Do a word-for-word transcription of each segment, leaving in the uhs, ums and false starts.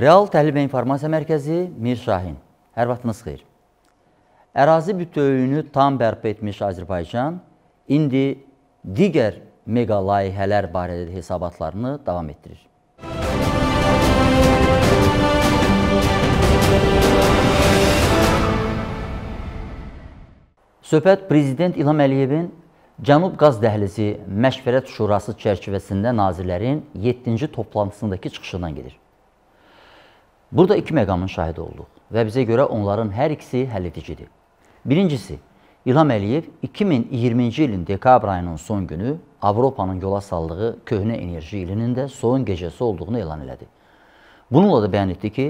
Real Təhlil və İnformasiya Mərkəzi Mir Şahin, hər vaxtınız xeyir. Ərazi bütövlüyünü tam bərpa etmiş Azərbaycan indi digər mega layihələr barədə hesabatlarını davam etdirir. Söhbət Prezident İlham Əliyevin Cənub Qaz Dəhlizi Məşvərət Şurası çərçivəsində nazirlərin yeddinci toplantısındakı çıxışından gedir. Burada iki məqamın şahidi olduq və bizə görə onların hər ikisi həlledicidir. Birincisi, İlham Əliyev iki min iyirminci ilin dekabr ayının son günü Avropanın yola saldığı köhnə enerji ilinin də son gecəsi olduğunu elan elədi. Bununla da bəyan etdi ki,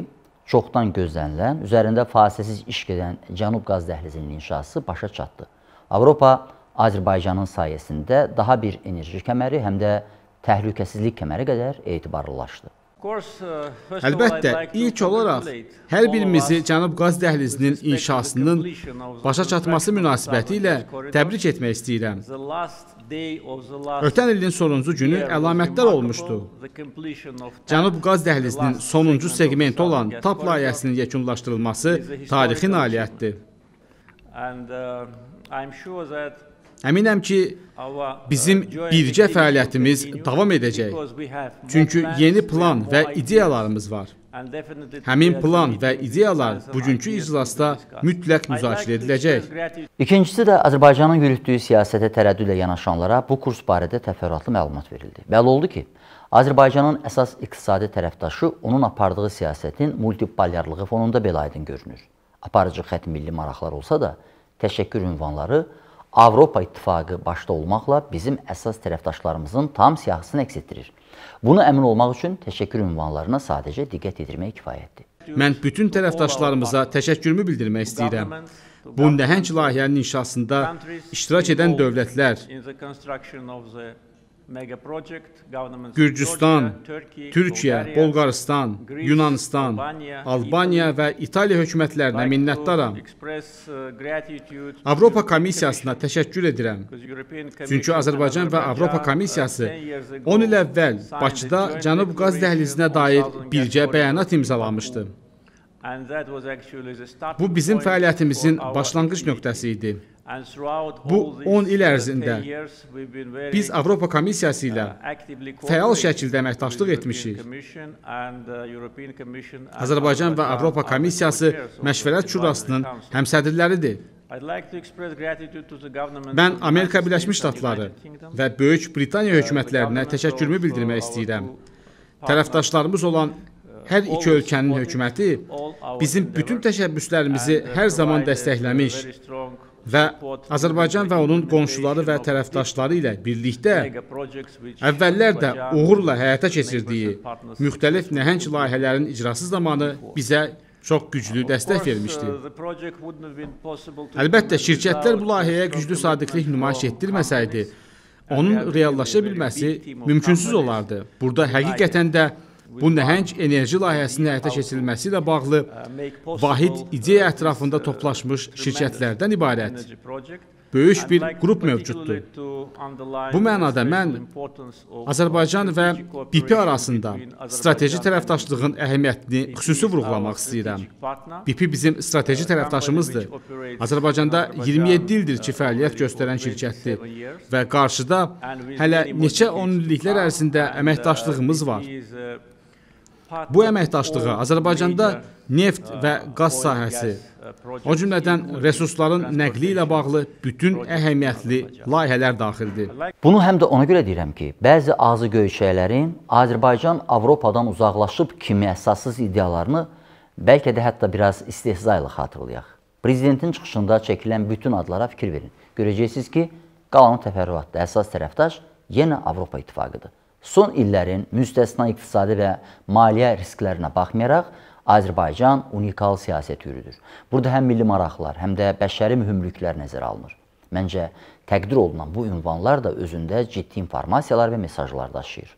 çoxdan gözlənilən, üzərində fasiləsiz iş gedən Cənub Qaz Dəhlizinin inşası başa çatdı. Avropa, Azərbaycanın sayəsində daha bir enerji kəməri, həm də təhlükəsizlik kəməri qədər etibarlılaşdı. Əlbəttə, ilk olaraq hər birimizi Cənub Qaz Dəhlizinin inşasının başa çatması münasibəti ilə təbrik etmək istəyirəm. Ötən ilin sonuncu günü əlamətlər olmuşdu. Cənub Qaz Dəhlizinin sonuncu segmenti olan TAP layihəsinin yekunlaşdırılması tarixi nailiyyətdir. Əminəm ki, bizim birgə fəaliyyətimiz davam edəcək. Çünki yeni plan və ideyalarımız var. Həmin plan və ideyalar bugünkü iclasda mütləq müzakirə ediləcək. İkincisi də Azərbaycanın yürütdüyü siyasətə tərəddüdlə yanaşanlara bu kurs barədə təfərrüatlı məlumat verildi. Bəli oldu ki, Azərbaycanın əsas iqtisadi tərəfdaşı onun apardığı siyasətin multipolyarlığı fonunda belə aydın görünür. Aparıcı xətt milli maraqlar olsa da, təşəkkür ünvanları Avropa İttifaqı başda olmaqla bizim əsas tərəfdaşlarımızın tam siyahısını əks etdirir. Bunu əmin olmaq üçün təşəkkür ünvanlarına sadəcə diqqət yetirmək kifayətdir. Mən bütün tərəfdaşlarımıza təşəkkürümü bildirmək istəyirəm. Bu nəhəng layihənin inşasında iştirak edən dövlətlər, Gürcüstan, Türkiyə, Bolqarıstan, Yunanistan, Albaniya və İtaliya hökumətlərinə minnətdaram. Avropa Komissiyasına təşəkkür edirəm. Çünki Azərbaycan və Avropa Komissiyası on il əvvəl Bakıda Cənub Qaz Dəhlizinə dair birgə bəyanat imzalamışdı. Bu bizim fəaliyyətimizin başlanğıc nöqtəsi idi. Bu on il ərzində biz Avropa Komissiyası ilə fəal şəkildə əməkdaşlıq etmişik. Azərbaycan və Avropa Komissiyası Məşvərət Şurasının həmsədrləridir. Mən Amerika Birləşmiş Ştatları və Böyük Britaniya hökumətlərinə təşəkkürümü bildirmək istəyirəm. Tərəfdaşlarımız olan hər iki ölkənin hökuməti bizim bütün təşəbbüslərimizi hər zaman dəstəkləmiş və Azərbaycan və onun qonşuları və tərəfdaşları ilə birlikdə əvvəllər də uğurla həyata keçirdiyi müxtəlif nəhəng layihələrin icrası zamanı bizə çox güclü dəstək vermişdi. Əlbəttə, şirkətlər bu layihəyə güclü sadiqlik nümayiş etdirməsəydi, onun reallaşa bilməsi mümkünsüz olardı. Burada həqiqətən də bu nəhəng enerji layihəsinin həyata keçirilməsi ilə bağlı vahid ideya ətrafında toplaşmış şirkətlərdən ibarət böyük bir qrup mövcuddur. Bu mənada mən Azərbaycan və B P arasında strateji tərəfdaşlığın əhəmiyyətini xüsusi vurğulamaq istəyirəm. B P bizim strateji tərəfdaşımızdır. Azərbaycanda iyirmi yeddi ildir ki, fəaliyyət göstərən şirkətdir və qarşıda hələ neçə on illiklər ərzində əməkdaşlığımız var. Bu əməkdaşlığa Azərbaycanda neft və qaz sahəsi, o cümlədən resursların nəqli ilə bağlı bütün əhəmiyyətli layihələr daxildir. Bunu həm də ona görə deyirəm ki, bəzi ağzı göyçəklərin Azərbaycan Avropadan uzaqlaşıb kimi əsassız iddialarını bəlkə də hətta biraz istehza ilə xatırlayaq. Prezidentin çıxışında çəkilən bütün adlara fikir verin. Görəcəksiniz ki, qalan təfərrüatda əsas tərəfdaş yenə Avropa İttifaqıdır. Son illərin müstəsna iqtisadi və maliyyə risklərinə baxmayaraq, Azərbaycan unikal siyasət yürüdür. Burada həm milli maraqlar, həm də bəşəri mühümlüklər nəzərə alınır. Məncə, təqdir olunan bu ünvanlar da özündə ciddi informasiyalar və mesajlar daşıyır.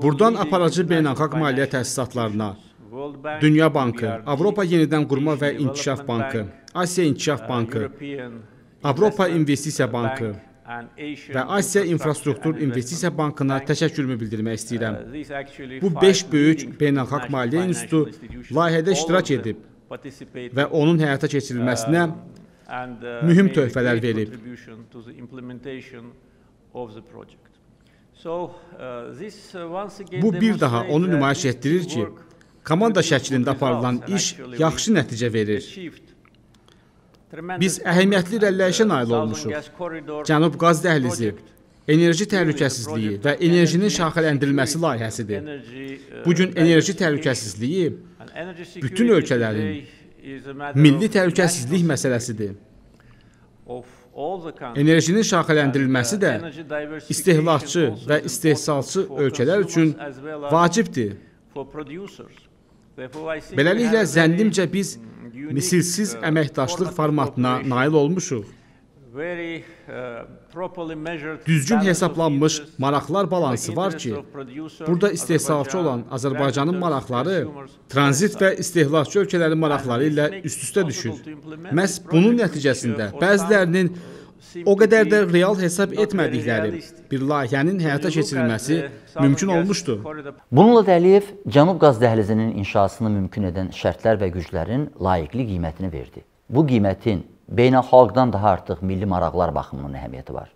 Buradan aparıcı beynəlxalq maliyyə təsisatlarına, Dünya Bankı, Avropa Yenidən Qurma və İnkişaf Bankı, Asiya İnkişaf Bankı, Avropa İnvestisiya Bankı, və Asiya İnfrastruktur İnvestisiya Bankına təşəkkürümü bildirmək istəyirəm. Bu beş böyük beynəlxalq maliyyə institutu layihədə iştirak edib və onun həyata keçirilməsinə mühüm töhfələr verib. Bu bir daha onu nümayiş etdirir ki, komanda şəklində aparılan iş yaxşı nəticə verir. Biz əhəmiyyətli irəliləyişə nail olmuşuq. Cənub qaz dəhlizi, enerji təhlükəsizliyi və enerjinin şaxələndirilməsi layihəsidir. Bugün enerji təhlükəsizliyi bütün ölkələrin milli təhlükəsizlik məsələsidir. Enerjinin şaxələndirilməsi də istehlakçı və istehsalçı ölkələr üçün vacibdir. Beləliklə, zənnimcə biz misilsiz əməkdaşlıq formatına nail olmuşuq. Düzgün hesablanmış maraqlar balansı var ki, burada istehsalçı olan Azərbaycanın maraqları tranzit və istehlakçı ölkələrin maraqları ilə üst-üstə düşür. Məhz bunun nəticəsində bəzilərinin o qədər də real hesab etmədikləri bir layihənin həyata keçirilməsi mümkün olmuşdu. Bununla da Əliyev Cənub qaz dəhlizinin inşasını mümkün edən şərtlər və güclərin layiqli qiymətini verdi. Bu qiymətin beynəlxalqdan daha artıq milli maraqlar baxımının əhəmiyyəti var.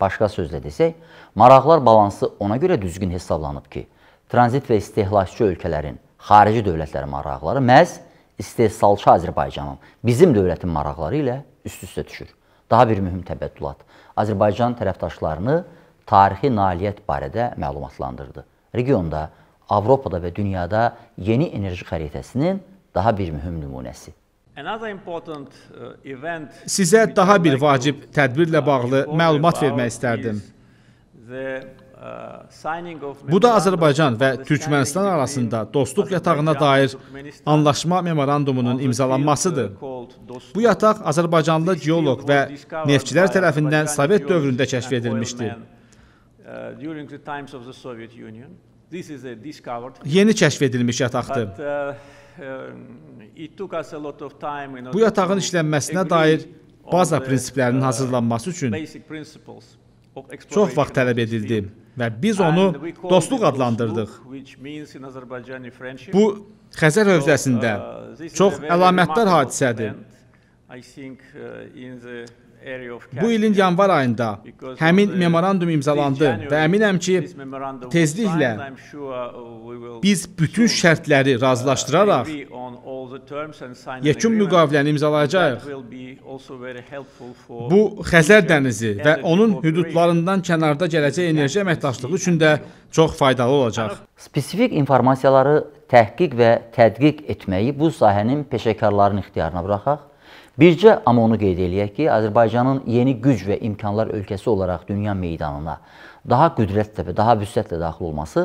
Başqa sözlə desək, maraqlar balansı ona görə düzgün hesablanıb ki, tranzit və istehlakçı ölkələrin, xarici dövlətlərin maraqları məhz istehsalçı Azərbaycanın, bizim dövlətin maraqları ilə üst-üstə düşür. Daha bir mühüm təbəddülat Azərbaycan tərəfdaşlarını tarixi nailiyyət barədə məlumatlandırdı. Regionda, Avropada və dünyada yeni enerji xəritəsinin daha bir mühüm nümunəsi. Sizə daha bir vacib tədbirlə bağlı məlumat vermək istərdim. Bu da Azərbaycan və Türkmənistan arasında dostluq yatağına dair anlaşma memorandumunun imzalanmasıdır. Bu yataq Azərbaycanlı geoloq və neftçilər tərəfindən Sovet dövründə kəşf edilmişdi. Yeni kəşf edilmiş yataqdır. Bu yatağın işlənməsinə dair baza prinsiplərinin hazırlanması üçün çox vaxt tələb edildi və biz onu dostluq adlandırdıq. Bu, Xəzər hövzəsində çox əlamətdar hadisədir. Bu ilin yanvar ayında həmin memorandum imzalandı və əminəm ki, tezliklə biz bütün şərtləri razılaşdıraraq yekun müqaviləni imzalayacağıq. Bu, Xəzər dənizi və onun hüdudlarından kənarda gələcək enerji əməkdaşlığı üçün də çox faydalı olacaq. Spesifik informasiyaları təhqiq və tədqiq etməyi bu sahənin peşəkarlarının ixtiyarına buraxaq. Bircə, amma onu qeyd eləyək ki, Azərbaycanın yeni güc və imkanlar ölkəsi olaraq dünya meydanına daha qüdrətlə və daha vüsətlə daxil olması,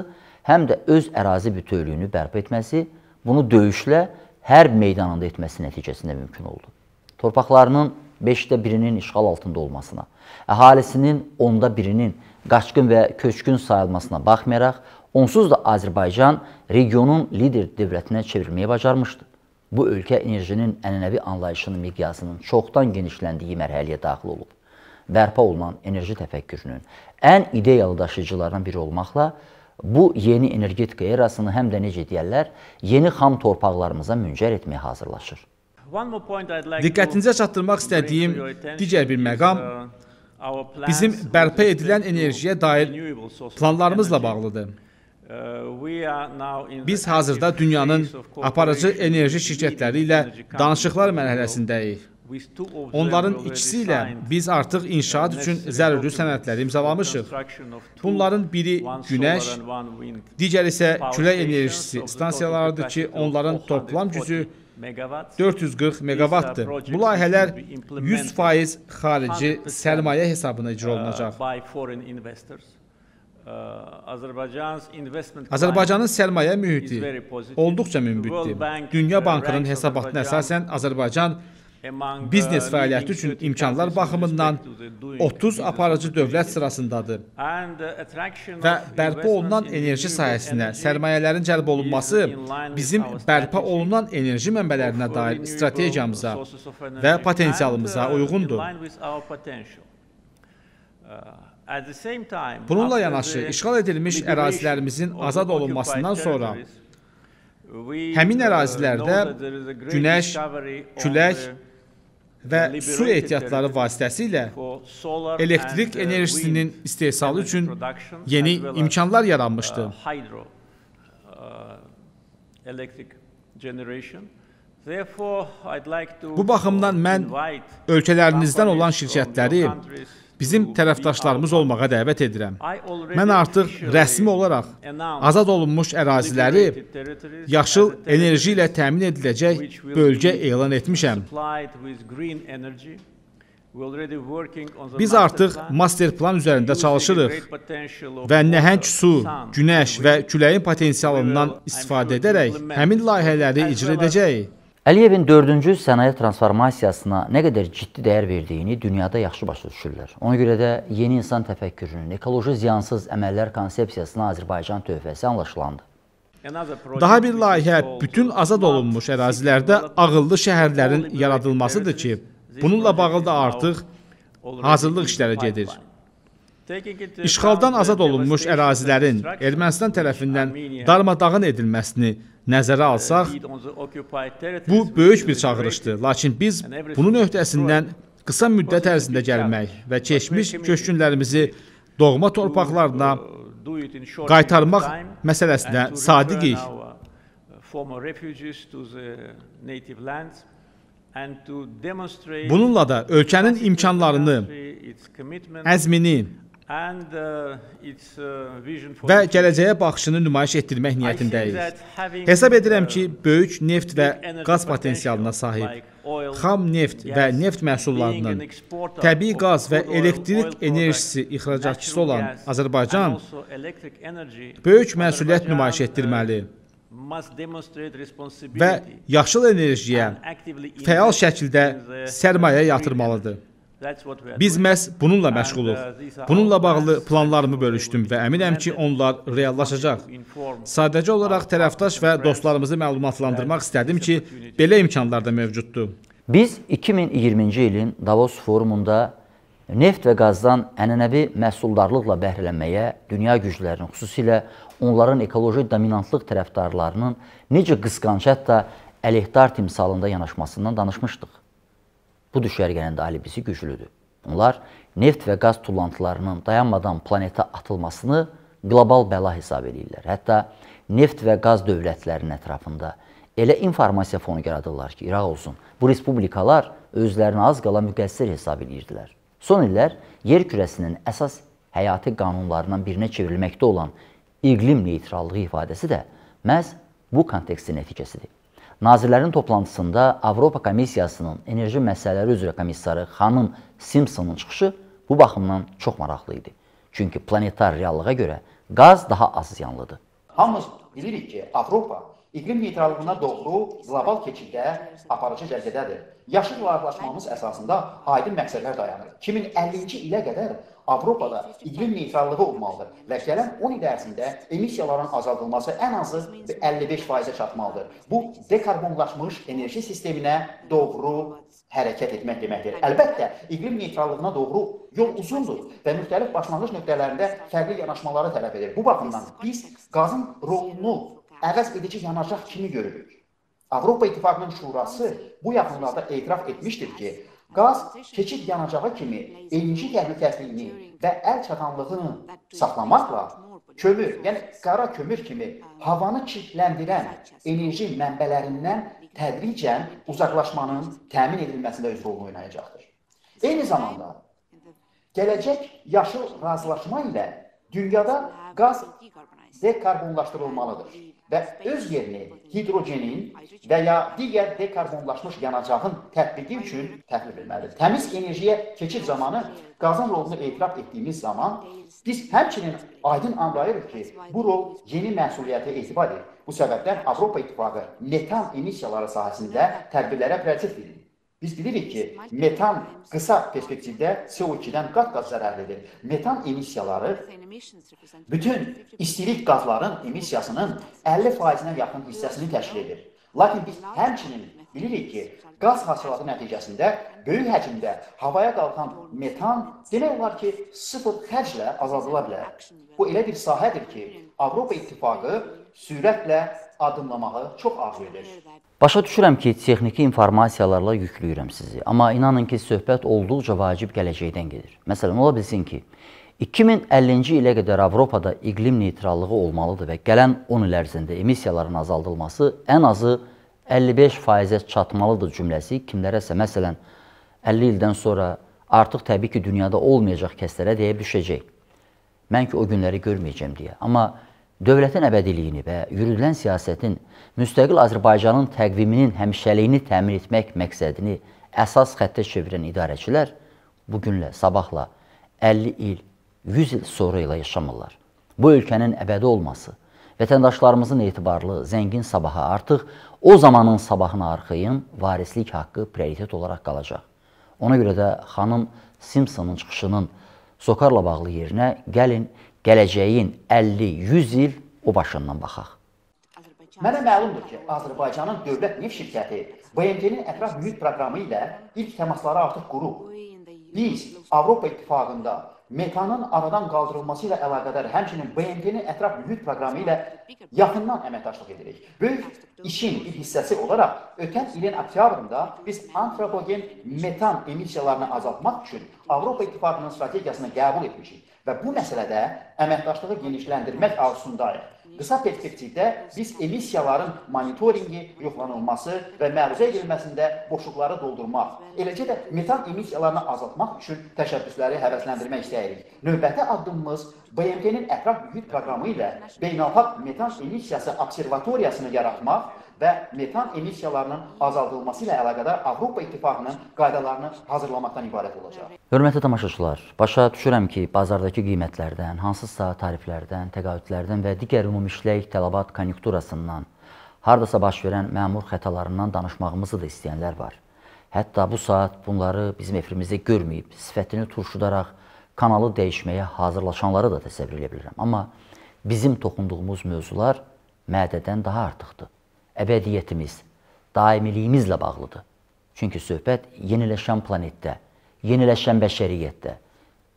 həm də öz ərazi bütövlüyünü bərpa etməsi, bunu döyüşlə hərb meydanında etməsi nəticəsində mümkün oldu. Torpaqlarının beşdə birinin işğal altında olmasına, əhalisinin onda birinin qaçqın və köçkün sayılmasına baxmayaraq, onsuz da Azərbaycan regionun lider dövlətinə çevrilməyi bacarmışdı. Bu ölkə enerjinin ənənəvi anlayışının miqyasının çoxdan genişləndiyi mərhələyə daxil olub. Bərpa olunan enerji təfəkkürünün ən ideyalı daşıyıcılarından biri olmaqla bu yeni energetika erasını həm də necə deyərlər, yeni xam torpaqlarımıza müncər etməyə hazırlaşır. Diqqətinizə çatdırmaq istədiyim digər bir məqam bizim bərpa edilən enerjiyə dair planlarımızla bağlıdır. Biz hazırda dünyanın aparıcı enerji şirkətləri ilə danışıqlar mərhələsindəyik. Onların ikisi ilə biz artıq inşaat üçün zəruri sənədləri imzalamışıq. Bunların biri günəş, digər isə külək enerjisi stansiyalarıdır ki, onların toplam gücü dörd yüz qırx meqavatdır. Bu layihələr yüz faiz xarici sərmayə hesabına icra olunacaq. Azərbaycanın sərmayə mühiti olduqca münbitdir. Dünya Bankının hesabatına əsasən Azərbaycan biznes fəaliyyəti üçün imkanlar baxımından otuz aparıcı dövlət sırasındadır və bərpa olunan enerji sahəsinə sərmayələrin cəlb olunması bizim bərpa olunan enerji mənbələrinə dair strategiyamıza və potensialımıza uyğundur. Bununla yanaşı, işgal edilmiş ərazilərimizin azad olunmasından sonra həmin ərazilərdə günəş, külək və su ehtiyatları vasitəsilə elektrik enerjisinin istehsalı üçün yeni imkanlar yaranmışdı. Bu baxımdan mən ölkələrinizdən olan şirkətləri bizim tərəfdaşlarımız olmağa dəvət edirəm. Mən artıq rəsmi olaraq azad olunmuş əraziləri yaşıl enerji ilə təmin ediləcək bölgə elan etmişəm. Biz artıq master plan üzərində çalışırıq və nəhəng su, günəş və küləyin potensialından istifadə edərək həmin layihələri icra edəcəyik. Əliyevin dördüncü sənaye transformasiyasına nə qədər ciddi dəyər verdiyini dünyada yaxşı başa düşürlər. Ona görə də yeni insan təfəkkürünün ekoloji ziyansız əməllər konsepsiyasına Azərbaycan töhfəsi anlaşılandı. Daha bir layihə bütün azad olunmuş ərazilərdə ağıllı şəhərlərin yaradılmasıdır ki, bununla bağlı da artıq hazırlıq işləri gedir. İşğaldan azad olunmuş ərazilərin Ermənistan tərəfindən darmadağın edilməsini nəzərə alsaq, bu böyük bir çağırışdır. Lakin biz bunun öhdəsindən qısa müddət ərzində gəlmək və keçmiş köçkünlərimizi doğma torpaqlarına qaytarmaq məsələsinə sadiqik. Bununla da ölkənin imkanlarını, əzmini və gələcəyə baxışını nümayiş etdirmək niyyətindəyik. Hesab edirəm ki, böyük neft və qaz potensialına sahib, xam neft və neft məhsullarının, təbii qaz və elektrik enerjisi ixracatçısı olan Azərbaycan böyük məsuliyyət nümayiş etdirməli və yaşıl enerjiyə fəal şəkildə sərmayə yatırmalıdır. Biz məhz bununla məşğuluq. Bununla bağlı planlarımı bölüşdüm və əminəm ki, onlar reallaşacaq. Sadəcə olaraq tərəfdaş və dostlarımızı məlumatlandırmaq istədim ki, belə imkanlar da mövcuddur. Biz iki min iyirminci ilin Davos forumunda neft və qazdan ənənəvi məhsuldarlıqla bəhrələnməyə dünya güclərinin, xüsusilə onların ekoloji dominantlıq tərəfdarlarının necə qısqanc hətta əleyhdar timsalında yanaşmasından danışmışdıq. Bu düşərgənin də alibisi güclüdür. Onlar neft və qaz tullantılarının dayanmadan planetə atılmasını qlobal bəla hesab edirlər. Hətta neft və qaz dövlətlərinin ətrafında elə informasiya fonu yaradırlar ki, İraq olsun, bu respublikalar özlərini az qala müqəssir hesab edirdilər. Son illər yer kürəsinin əsas həyati qanunlarından birinə çevrilməkdə olan iqlim neytrallığı ifadəsi də məhz bu kontekstin nəticəsidir. Nazirlərin toplantısında Avropa Komissiyasının enerji məsələləri üzrə komissarı xanım Simpsonun çıxışı bu baxımdan çox maraqlı idi. Çünki planetar reallığa görə qaz daha az ziyanlıdır. Hamımız bilirik ki, Avropa iqlim neytrallığına doğru qlobal keçiddə aparıcı cəhdədədir. Yaşıl varlaşmamız əsasında aydın məqsədlər dayanır. iki min əllinci ilə qədər Avropada iqlim neytrallığı olmalıdır və gələn on il ərzində emissiyaların azaldılması ən azı əlli beş faizə çatmalıdır. Bu, dekarbonlaşmış enerji sisteminə doğru hərəkət etmək deməkdir. Əlbəttə, iqlim neytrallığına doğru yol uzundur və müxtəlif başlanğıc nöqtələrində fərqli yanaşmaları tələb edir. Bu baxımdan biz qazın rolunu əvəz edici yanacaq kimi görürük. Avropa İttifaqının Şurası bu yaxınlarda etiraf etmişdir ki, qaz keçid yanacağı kimi enerji təhlükəsizliyini və əl çatanlığını saxlamaqla kömür, yəni qara kömür kimi havanı çirkləndirən enerji mənbələrindən tədricən uzaqlaşmanın təmin edilməsində öz rolunu oynayacaqdır. Eyni zamanda, gələcək yaşıl razılaşma ilə dünyada qaz dekarbonlaşdırılmalıdır və öz yerini hidrogenin və ya digər dekarbonlaşmış yanacağın tətbiqi üçün təklif edilməlidir. Təmiz enerjiyə keçid zamanı qazın rolunu etiraf etdiyimiz zaman biz həmçinin aydın anlayırıq ki, bu rol yeni məsuliyyətə etibar edir. Bu səbəbdən Avropa İttifaqı metan emissiyaları sahəsində tədbirlərə prioritet verir. Biz bilirik ki, metan qısa perspektivdə C O ikidən qat-qat zərərlidir. Metan emissiyaları bütün istilik qazların emissiyasının əlli faizinə yaxın hissəsini təşkil edir. Lakin biz həmçinin bilirik ki, qaz hasilatı nəticəsində böyük həcmdə havaya qalxan metan demək olar ki, sıfır xərclə azadıla bilər. Bu elə bir sahədir ki, Avropa İttifaqı sürətlə adımlamağı çox arzu edir. Başa düşürəm ki, texniki informasiyalarla yüklüyürəm sizi, amma inanın ki, söhbət olduqca vacib gələcəkdən gedir. Məsələn, ola bilsin ki, iki min əllinci ilə qədər Avropada iqlim neytrallığı olmalıdır və gələn on il ərzində emissiyaların azaldılması ən azı əlli beş faizə çatmalıdır cümləsi kimlərəsə, məsələn, əlli ildən sonra artıq təbii ki, dünyada olmayacaq kəslərə deyə düşəcək. Mən ki, o günləri görməyəcəm deyə. Amma dövlətin əbədiliyini və yürüdülən siyasətin müstəqil Azərbaycanın təqviminin həmişəliyini təmin etmək məqsədini əsas xəttə çevirən idarəçilər bugünlə, sabahla əlli il, yüz il sonra ilə yaşamırlar. Bu ölkənin əbədi olması, vətəndaşlarımızın etibarlı, zəngin sabahı artıq o zamanın sabahına arxayın varislik haqqı prioritet olaraq qalacaq. Ona görə də xanım Simpsonun çıxışının sokarla bağlı yerinə gəlin, gələcəyin əlli yüz il o başından baxaq. Mənə məlumdur ki, Azərbaycanın dövlət neft şirkəti B M T-nin ətraf mühit proqramı ilə ilk təmasları artıq qurub. Biz Avropa İttifaqında metanın aradan qaldırılması ilə əlaqədar həmçinin B M T-nin ətraf mühit proqramı ilə yaxından əməkdaşlıq edirik. Böyük işin bir hissəsi olaraq ötən ilin oktyabrında biz antropogen metan emissiyalarını azaltmaq üçün Avropa İttifaqının strategiyasını qəbul etmişik və bu məsələdə əməkdaşlığı genişləndirmək arzusundayıq. Qısa perspektivdə biz emissiyaların monitoringi, yoxlanılması və məruzə edilməsində boşluqları doldurmaq, eləcə də metan emissiyalarını azaltmaq üçün təşəbbüsləri həvəsləndirmək istəyirik. Növbəti addımımız B M T-nin ətraf mühit proqramı ilə beynəlxalq metan emissiyası observatoriyasını yaratmaq və metan emissiyalarının azaldılması ilə əlaqədar Avropa İttifaqının qaydalarını hazırlamaqdan ibarət olacaq. Hörmətli tamaşaçılar, başa düşürəm ki, bazardakı qiymətlərdən, hansısa tariflərdən, təqaüdlərdən və digər ümumi işlək tələbat konjunkturasından, hardasa baş verən məmur xətalarından danışmağımızı da istəyənlər var. Hətta bu saat bunları bizim efrimizdə görməyib, sifətini turşudaraq kanalı dəyişməyə hazırlaşanları da təsəvvür edə bilirəm. Amma bizim toxunduğumuz mövzular mədədən daha artıqdır. Əbədiyyətimiz, daimiliyimizlə bağlıdır. Çünki söhbət yeniləşən planetdə, yeniləşən bəşəriyyətdə,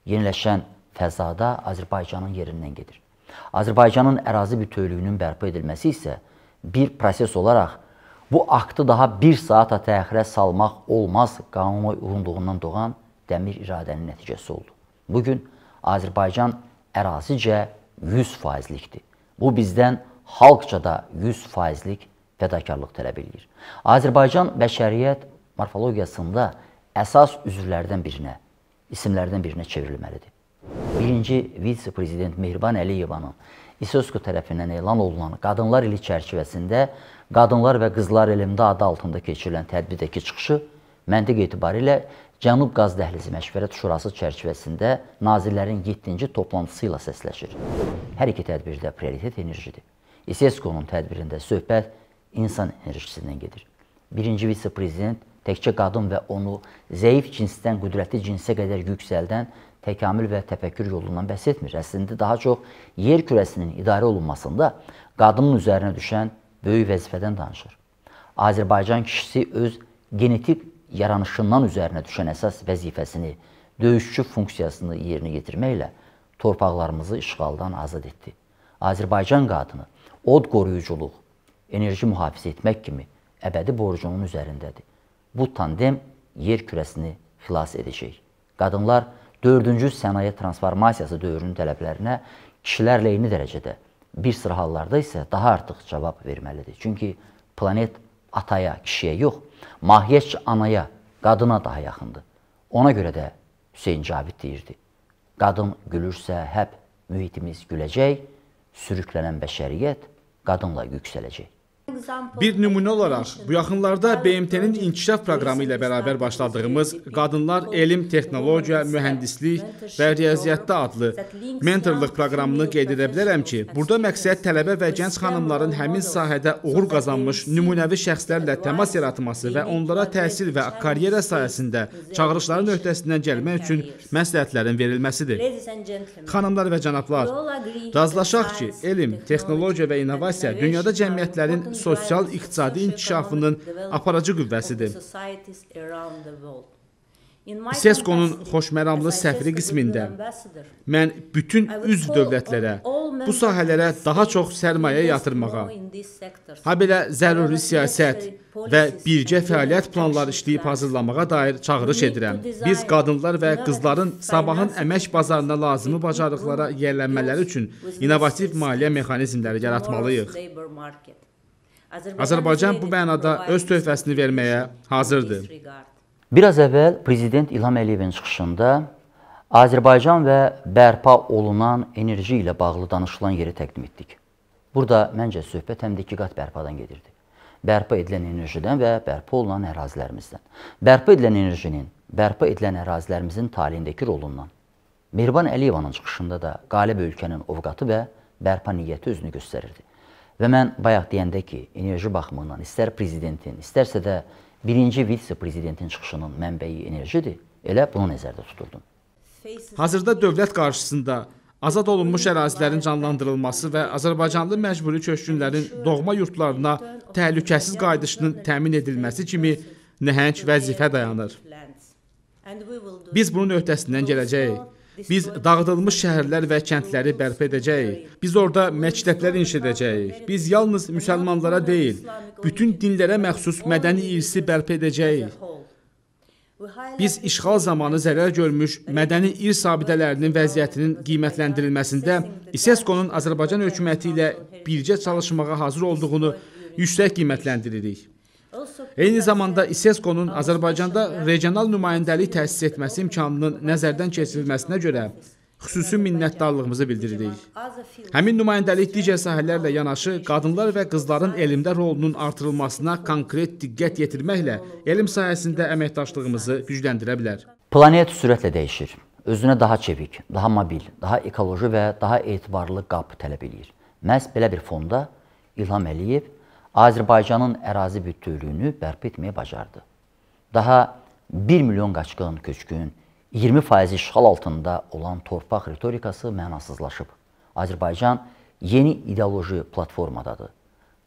yeniləşən fəzada Azərbaycanın yerindən gedir. Azərbaycanın ərazi bütövlüyünün bərpa edilməsi isə bir proses olaraq bu aktı daha bir saata təxirə salmaq olmaz qanuna uyğunluğundan doğan dəmir iradənin nəticəsi oldu. Bugün Azərbaycan ərazicə yüz faizlikdir. Bu bizdən xalqca da yüz faizlik fədakarlıq tələb edir. Azərbaycan bəşəriyyət morfologiyasında əsas üzvlərdən birinə, isimlərdən birinə çevrilməlidir. Birinci vitse-prezident Mehriban Əliyevanın İSESKO tərəfindən elan olunan Qadınlar ili çərçivəsində Qadınlar və Qızlar elmdə adı altında keçirilən tədbirdəki çıxışı məntiq etibarilə Cənub Qaz Dəhlizi Məşvərət Şurası çərçivəsində nazirlərin yeddinci toplantısı ilə səsləşir. Hər iki tədbirdə prioritet enerjidir. İSESKO-nun tədbirində söhbət insan enerjisindən gedir. Birinci vitse-prezident təkcə qadın və onu zəif cinsdən qüdrətli cinsə qədər yüksəldən təkamül və təfəkkür yolundan bəhs etmir. Əslində, daha çox yer kürəsinin idarə olunmasında qadının üzərinə düşən böyük vəzifədən danışır. Azərbaycan kişisi öz genetik yaranışından üzərinə düşən əsas vəzifəsini, döyüşçü funksiyasını yerinə yetirməklə torpaqlarımızı işğaldan azad etdi. Azərbaycan qadını od qoruyuculuq, enerji mühafizə etmək kimi əbədi borcunun üzərindədir. Bu tandem yer kürəsini xilas edəcək. Qadınlar dördüncü sənaye transformasiyası dövrünün tələblərinə kişilərlə eyni dərəcədə, bir sıra hallarda isə daha artıq cavab verməlidir. Çünki planet ataya, kişiyə yox, mahiyyətcə anaya, qadına daha yaxındır. Ona görə də Hüseyin Cavid deyirdi, qadın gülürsə həp mühitimiz güləcək, sürüklənən bəşəriyyət qadınla yüksələcək. Bir nümunə olaraq, bu yaxınlarda B M T-nin inkişaf proqramı ilə bərabər başladığımız Qadınlar Elm, Texnologiya, Mühəndislik və Riyaziyyatda adlı mentorluq proqramını qeyd edə bilərəm ki, burada məqsəd tələbə və gənc xanımların həmin sahədə uğur qazanmış nümunəvi şəxslərlə təmas yaratması və onlara təhsil və karyera sayəsində çağırışların öhdəsindən gəlmək üçün məsləhətlərin verilməsidir. Xanımlar və cənablar, razılaşaq ki, elm, texnologiya və innovasiya dünyada cəmiyyətlərin sosial-iqtisadi inkişafının aparıcı qüvvəsidir. SESCO-nun xoşməramlı səfiri qismində mən bütün üzv dövlətlərə, bu sahələrə daha çox sərmayə yatırmağa, habelə zəruri siyasət və birgə fəaliyyət planları işləyib hazırlamağa dair çağırış edirəm. Biz qadınlar və qızların sabahın əmək bazarına lazımı bacarıqlara yerlənmələri üçün innovativ maliyyə mexanizmləri yaratmalıyıq. Azərbaycan bu mənada öz töhfəsini verməyə hazırdır. Biraz əvvəl Prezident İlham Əliyevin çıxışında Azərbaycan və bərpa olunan enerji ilə bağlı danışılan yeri təqdim etdik. Burada məncə söhbət həm də iki qat bərpadan gedirdi. Bərpa edilən enerjidən və bərpa olunan ərazilərimizdən. Bərpa edilən enerjinin, bərpa edilən ərazilərimizin taliyindəki rolundan. Mehriban Əliyevanın çıxışında da qalib ölkənin ovqatı və bərpa niyyəti özünü göstərirdi. Və mən bayaq deyəndə ki, enerji baxımından istər Prezidentin, istərsə də birinci vitse-prezidentin çıxışının mənbəyi enerjidir, elə bunu nəzərdə tuturdum. Hazırda dövlət qarşısında azad olunmuş ərazilərin canlandırılması və azərbaycanlı məcburi köçkünlərin doğma yurtlarına təhlükəsiz qayıdışının təmin edilməsi kimi nəhəng vəzifə dayanır. Biz bunun öhdəsindən gələcəyik. Biz dağıdılmış şəhərlər və kəndləri bərpa edəcəyik. Biz orada məktəblər inşa edəcəyik. Biz yalnız müsəlmanlara deyil, bütün dinlərə məxsus mədəni irsi bərpa edəcəyik. Biz işğal zamanı zərər görmüş mədəni irs abidələrinin vəziyyətinin qiymətləndirilməsində SESCO-nun Azərbaycan hökuməti ilə birgə çalışmağa hazır olduğunu yüksək qiymətləndiririk. Eyni zamanda SESCO-nun Azərbaycanda regional nümayəndəlik təsis etməsi imkanının nəzərdən keçirilməsinə görə xüsusi minnətdarlığımızı bildiririk. Həmin nümayəndəlik digər sahələrlə yanaşı qadınlar və qızların elmdə rolunun artırılmasına konkret diqqət yetirməklə elm sahəsində əməkdaşlığımızı gücləndirə bilər. Planet sürətlə dəyişir. Özünə daha çevik, daha mobil, daha ekoloji və daha etibarlı qap tələb edir. Məhz belə bir fonda İlham Əliyev Azərbaycanın ərazi bütövlüyünü bərpa etməyə bacardı. Daha bir milyon qaçqın, köçkün, iyirmi faiz işğal altında olan torpaq ritorikası mənasızlaşıb. Azərbaycan yeni ideoloji platformadadır.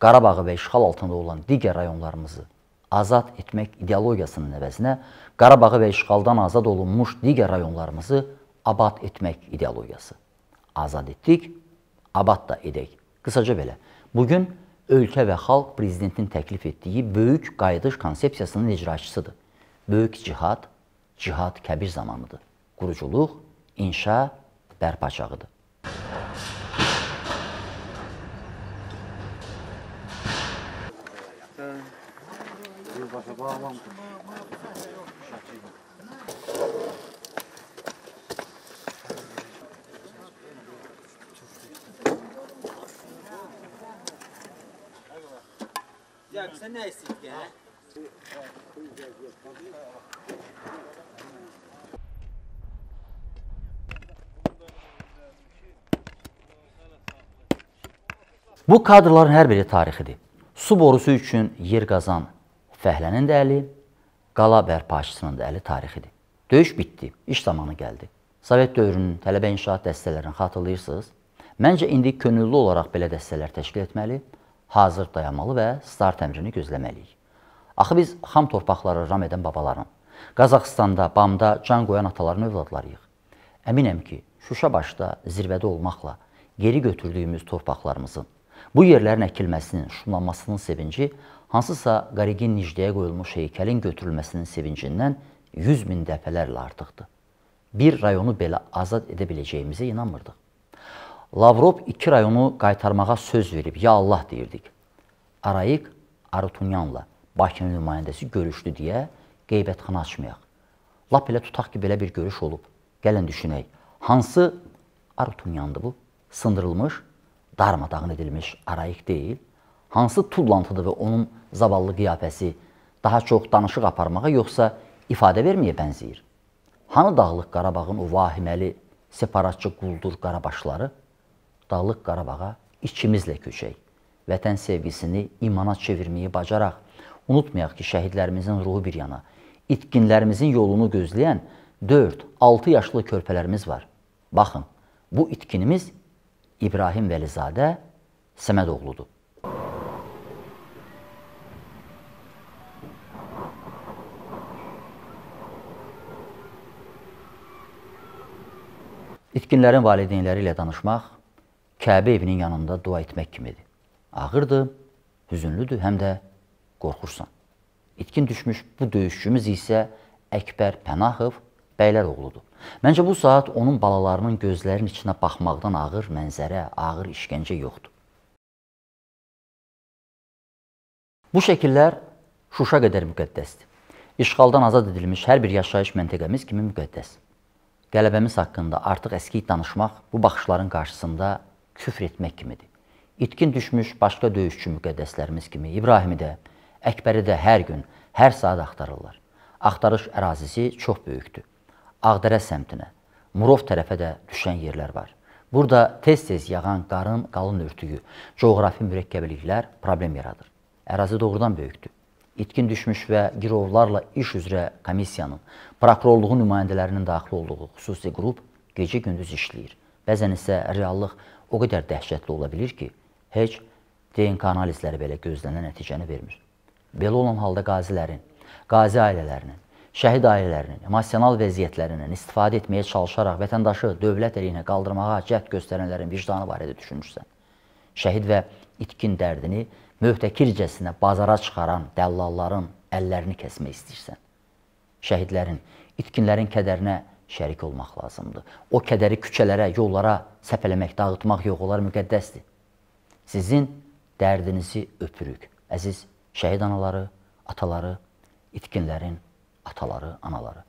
Qarabağı və işğal altında olan digər rayonlarımızı azad etmək ideologiyasının əvəzinə Qarabağı və işğaldan azad olunmuş digər rayonlarımızı abad etmək ideologiyası. Azad etdik, abad da edək. Qısaca belə, bugün ölkə və xalq prezidentin təklif etdiyi böyük qayıdış konsepsiyasının icraçısıdır. Böyük cihad, cihad kəbir zamanıdır. Quruculuq, inşa, bərpa çağıdır. Sen ne istedik ya? Bu kadrların her biri tarixidir. Su borusu üçün yer qazan fəhlənin də əli, qala bərpaçısının da əli tarixidir. Döyüş bitdi, iş zamanı gəldi. Sovet dövrünün tələbə inşaat dəstələrini xatırlayırsınız. Məncə indi könüllü olaraq belə dəstələr təşkil etməli, hazır dayanmalı və start əmrini gözləməliyik. Axı biz xam torpaqları ram edən babaların, Qazaxıstanda, Bamda can qoyan ataların övladlarıyıq. Əminəm ki, Şuşa başda zirvədə olmaqla geri götürdüyümüz torpaqlarımızın, bu yerlərin əkilməsinin, şumlanmasının sevinci hansısa Qarigin Nicdəyə qoyulmuş heykəlin götürülməsinin sevincindən yüz min dəfələrlə artıqdır. Bir rayonu belə azad edə biləcəyimizə inanmırdıq. Lavrov iki rayonu qaytarmağa söz verib, ya Allah deyirdik. Arayik Arutunyanla Bakının nümayəndəsi görüşdü deyə qeybətxana açmayaq. Lap elə tutaq ki, belə bir görüş olub. Gəlin düşünək, hansı Arutunyandı bu? Sındırılmış, darmadağın edilmiş Arayik deyil. Hansı tullantıdır və onun zavallı qiyafəsi daha çox danışıq aparmağa yoxsa ifadə verməyə bənziyir? Hanı Dağlıq Qarabağın o vahiməli separatçı quldur qarabaşları? Dağlıq Qarabağa içimizlə köçək, vətən sevgisini imana çevirməyi bacaraq, unutmayaq ki, şəhidlərimizin ruhu bir yana, itkinlərimizin yolunu gözləyən dörd altı yaşlı körpələrimiz var. Baxın, bu itkinimiz İbrahim Vəlizadə Səmədoğludur. İtkinlərin valideynləri ilə danışmaq Kəbə evinin yanında dua etmək kimidir. Ağırdır, hüzünlüdür, həm də qorxursan. İtkin düşmüş bu döyüşçümüz isə Əkbər Pənahov bəylər oğludur. Məncə bu saat onun balalarının gözlərinin içinə baxmaqdan ağır mənzərə, ağır işgəncə yoxdur. Bu şəkillər Şuşa qədər müqəddəsdir. İşğaldan azad edilmiş hər bir yaşayış məntəqəmiz kimi müqəddəs. Qələbəmiz haqqında artıq əskik danışmaq bu baxışların qarşısında küfr etmək kimidir. İtkin düşmüş başqa döyüşçü müqəddəslərimiz kimi İbrahimi də, Əkbəri də hər gün, hər saat axtarırlar. Axtarış ərazisi çox böyükdür. Ağdərə səmtinə, Murov tərəfə də düşən yerlər var. Burada tez-tez yağan qarın qalın örtüyü, coğrafi mürəkkəbliklər problem yaradır. Ərazi doğrudan böyükdür. İtkin düşmüş və girovlarla iş üzrə komissiyanın, prokurorluğun nümayəndələrinin daxil olduğu xüsusi qrup gecə-gündüz işləyir. Bəzən isə reallıq o qədər dəhşətli ola bilir ki, heç D N K analizləri belə gözlənilən nəticəni vermir. Belə olan halda qazilərin, qazi ailələrinin, şəhid ailələrinin emosional vəziyyətlərindən istifadə etməyə çalışaraq vətəndaşı dövlət əleyhinə qaldırmağa cəhd göstərənlərin vicdanı barədə düşünürsən. Şəhid və itkin dərdini möhtəkircəsinə bazara çıxaran dəllalların əllərini kəsmək istəyirsən. Şəhidlərin, itkinlərin kədərinə şərik olmaq lazımdır. O kədəri küçələrə, yollara səpələmək, dağıtmaq yox, onlar müqəddəsdir. Sizin dərdinizi öpürük. Əziz şəhid anaları, ataları, itkinlərin ataları, anaları.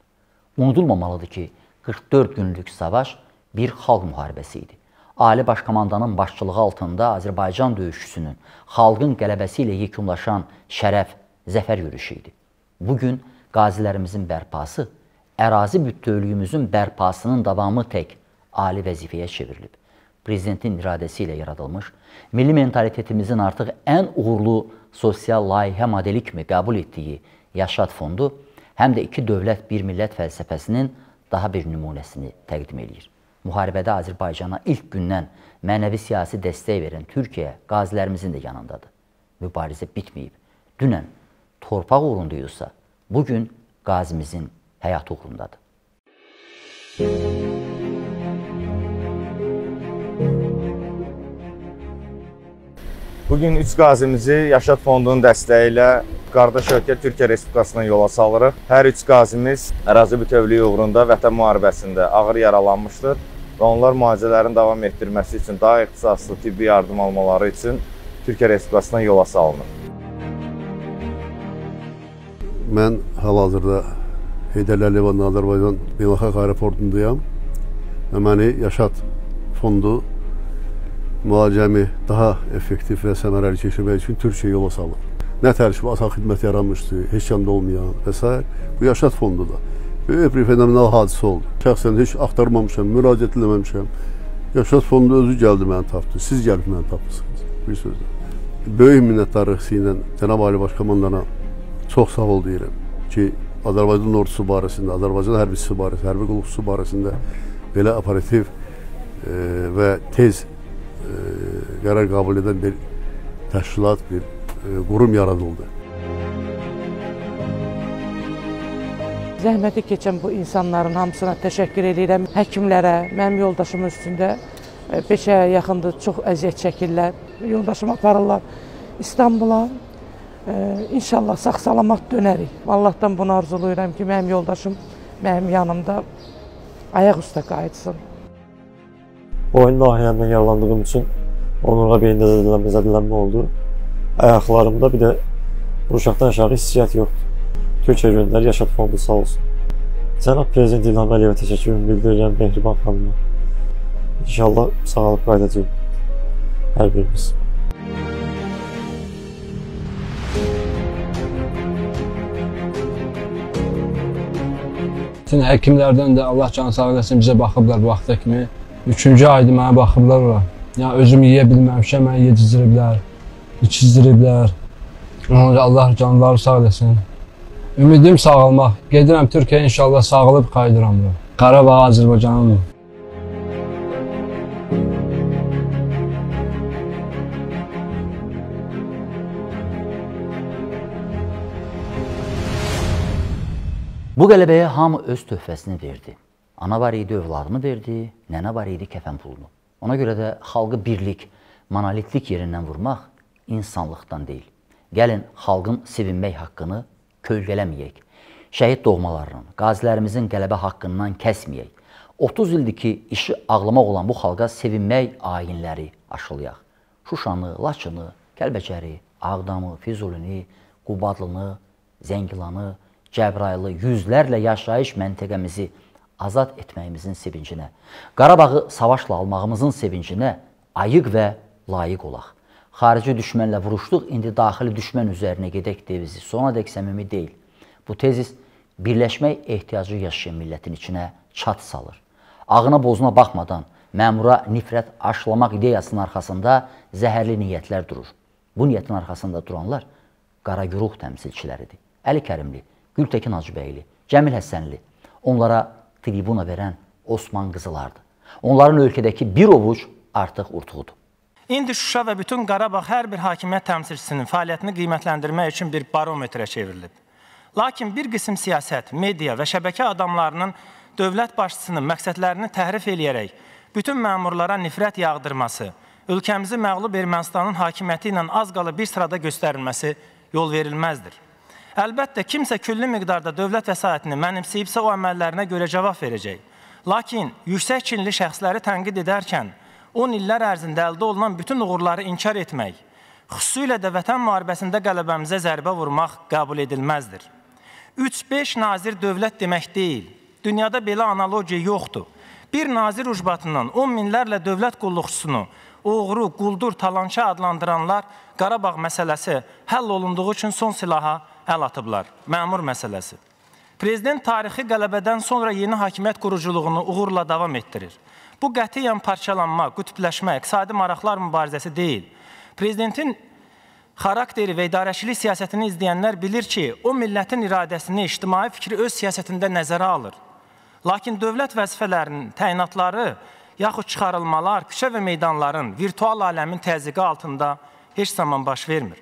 Unudulmamalıdır ki, qırx dörd günlük savaş bir xalq müharibəsi idi. Ali Başkomandanın başçılığı altında Azərbaycan döyüşçüsünün xalqın qələbəsi ilə yekunlaşan şərəf, zəfər yürüyüşü idi. Bugün qazilərimizin bərpası, ərazi bütövlüyümüzün bərpasının davamı tək ali vəzifəyə çevrilib. Prezidentin iradəsi ilə yaradılmış, milli mentalitetimizin artıq ən uğurlu sosial layihə modeli kimi qəbul etdiyi Yaşad fondu həm də iki dövlət bir millət fəlsəfəsinin daha bir nümunəsini təqdim edir. Müharibədə Azərbaycana ilk gündən mənəvi siyasi dəstək verən Türkiyə qazilərimizin də yanındadır. Mübarizə bitməyib. Dünən torpaq uğrundaysa, bugün qazimizin həyatı uğrundadır. Bugün üç qazimizi Yaşad Fondunun dəstəyi ilə qardaş ölkə Türkiyə Respublikasına yola salırıq. Hər üç qazimiz ərazi bütövlüyü uğrunda Vətən müharibəsində ağır yaralanmışdır və onlar müalicələrin davam etdirməsi üçün daha ixtisaslı tibbi yardım almaları üçün Türkiyə Respublikasına yola salınır. Mən hal-hazırda Heydər Əliyevanın Azərbaycan Beynəlxalq Aeroportundayam və məni Yaşad Fondu müalicəmi daha effektiv və səmərəli keçirmək üçün Türkiyəyə yola salır. Nə tərkib, asal xidmət yaranmışdı, heç kəndə olmayan və s. Bu Yaşad Fondudur. Böyük bir fenomenal hadisə oldu. Şəxsən heç axtarmamışam, müraciət etməmişəm. Yaşad Fondu özü gəldi məni tapdı. Siz gəlib məni tapdınız. Bir sözlə. Böyük minnətdarlıq hissi ilə Cənab Ali Başkomandana çox sağ ol deyirəm ki, Azərbaycan ordusu barəsində, Azərbaycan hərbisi barəsində, hərbi qulluqçusu barəsində belə operativ və tez qərar qəbul edən bir təşkilat, bir qurum yaradıldı. Zəhməti keçən bu insanların hamısına təşəkkür edirəm. Həkimlərə, mənim yoldaşımın üstündə beşə yaxındır, çox əziyyət çəkirlər. Yoldaşım aparırlar İstanbula. İnşallah sağ-salamat dönərik. Allahdan bunu arzulayıram ki, mənim yoldaşım mənim yanımda ayaq üstə qayıtsın. Boyun nahiyəmdən yaralandığım üçün onurğa beynində zədələnmə oldu. Ayaqlarımda bir də buruşaqdan aşağı hissiyyət yoxdur. Türkiyə göndəri Yaşad Fondu sağ olsun. Cənab Prezident İlham Əliyevə təşəkkürümü bildirirəm Mehriban xanıma. İnşallah sağalıb qayıdacaq hər birimiz. Bütün həkimlərdən də Allah canı sağ eləsin bizə baxıblar bu vaxta kimi. Üçüncü aydı mənə baxıblar ola. Yəni özümü yeyə bilməmişəm, məni yedizdiriblər, içizdiriblər. Ona da Allah canları sağ eləsin. Ümidim sağalmaq. Gedirəm Türkiyəyə inşallah sağalıb qayıdıram da. Qarabağ Azərbaycanım. Bu qələbəyə hamı öz töhfəsini verdi. Ana var idi, övladını verdi, nənə var idi, kəfən pulunu. Ona görə də xalqı birlik, monolitlik yerindən vurmaq insanlıqdan deyil. Gəlin, xalqın sevinmək haqqını kölgələməyək. Şəhid doğmalarının, qazilərimizin qələbə haqqından kəsməyək. otuz ildir ki, işi ağlamaq olan bu xalqa sevinmək ayinləri aşılayaq. Şuşanı, Laçını, Kəlbəcəri, Ağdamı, Füzulini, Qubadlını, Zəngilanı, Cəbrayılı, yüzlərlə yaşayış məntəqəmizi azad etməyimizin sevincinə, Qarabağı savaşla almağımızın sevincinə ayıq və layiq olaq. Xarici düşmənlə vuruşduq, indi daxili düşmən üzərinə gedək devizi sona dək səmimi deyil. Bu tezis birləşmək ehtiyacı yaşayan millətin içinə çat salır. Ağına bozuna baxmadan məmura nifrət aşılamaq ideyasının arxasında zəhərli niyyətlər durur. Bu niyyətin arxasında duranlar Qaragüruh təmsilçiləridir. Əli Kərimli, Gültəkin Hacıbəyli, Cəmil Həsənli, onlara tribuna verən Osman qızılardı. Onların ölkədəki bir ovuc artıq urtuğudur. İndi Şuşa və bütün Qarabağ hər bir hakimiyyət təmsilçisinin fəaliyyətini qiymətləndirmək üçün bir barometrə çevrilib. Lakin bir qism siyasət, media və şəbəkə adamlarının dövlət başçısının məqsədlərini təhrif eləyərək bütün məmurlara nifrət yağdırması, ölkəmizi məğlub Ermənistanın hakimiyyəti ilə az qalı bir sırada göstərilməsi yol verilməzdir. Əlbəttə, kimsə küllü miqdarda dövlət vəsaitini mənimsəyibsə o əməllərinə görə cavab verəcək. Lakin yüksək kinli şəxsləri tənqid edərkən on illər ərzində əldə olunan bütün uğurları inkar etmək, xüsusilə də vətən müharibəsində qələbəmizə zərbə vurmaq qəbul edilməzdir. üç beş nazir dövlət demək deyil, dünyada belə analogiya yoxdur. Bir nazir ucbatından on minlərlə dövlət qulluqçusunu oğru, quldur, talançı adlandıranlar Qarabağ məsələsi həll olunduğu üçün son silaha əl atıblar, məmur məsələsi. Prezident tarixi qələbədən sonra yeni hakimiyyət quruculuğunu uğurla davam etdirir. Bu qətiyyən parçalanma, qütübləşmə, iqtisadi maraqlar mübarizəsi deyil. Prezidentin xarakteri və idarəçilik siyasətini izləyənlər bilir ki, o millətin iradəsini, ictimai fikri öz siyasətində nəzərə alır. Lakin dövlət vəzifələrinin təyinatları, yaxud çıxarılmalar, küçə və meydanların, virtual aləmin təzyiqi altında heç zaman baş vermir.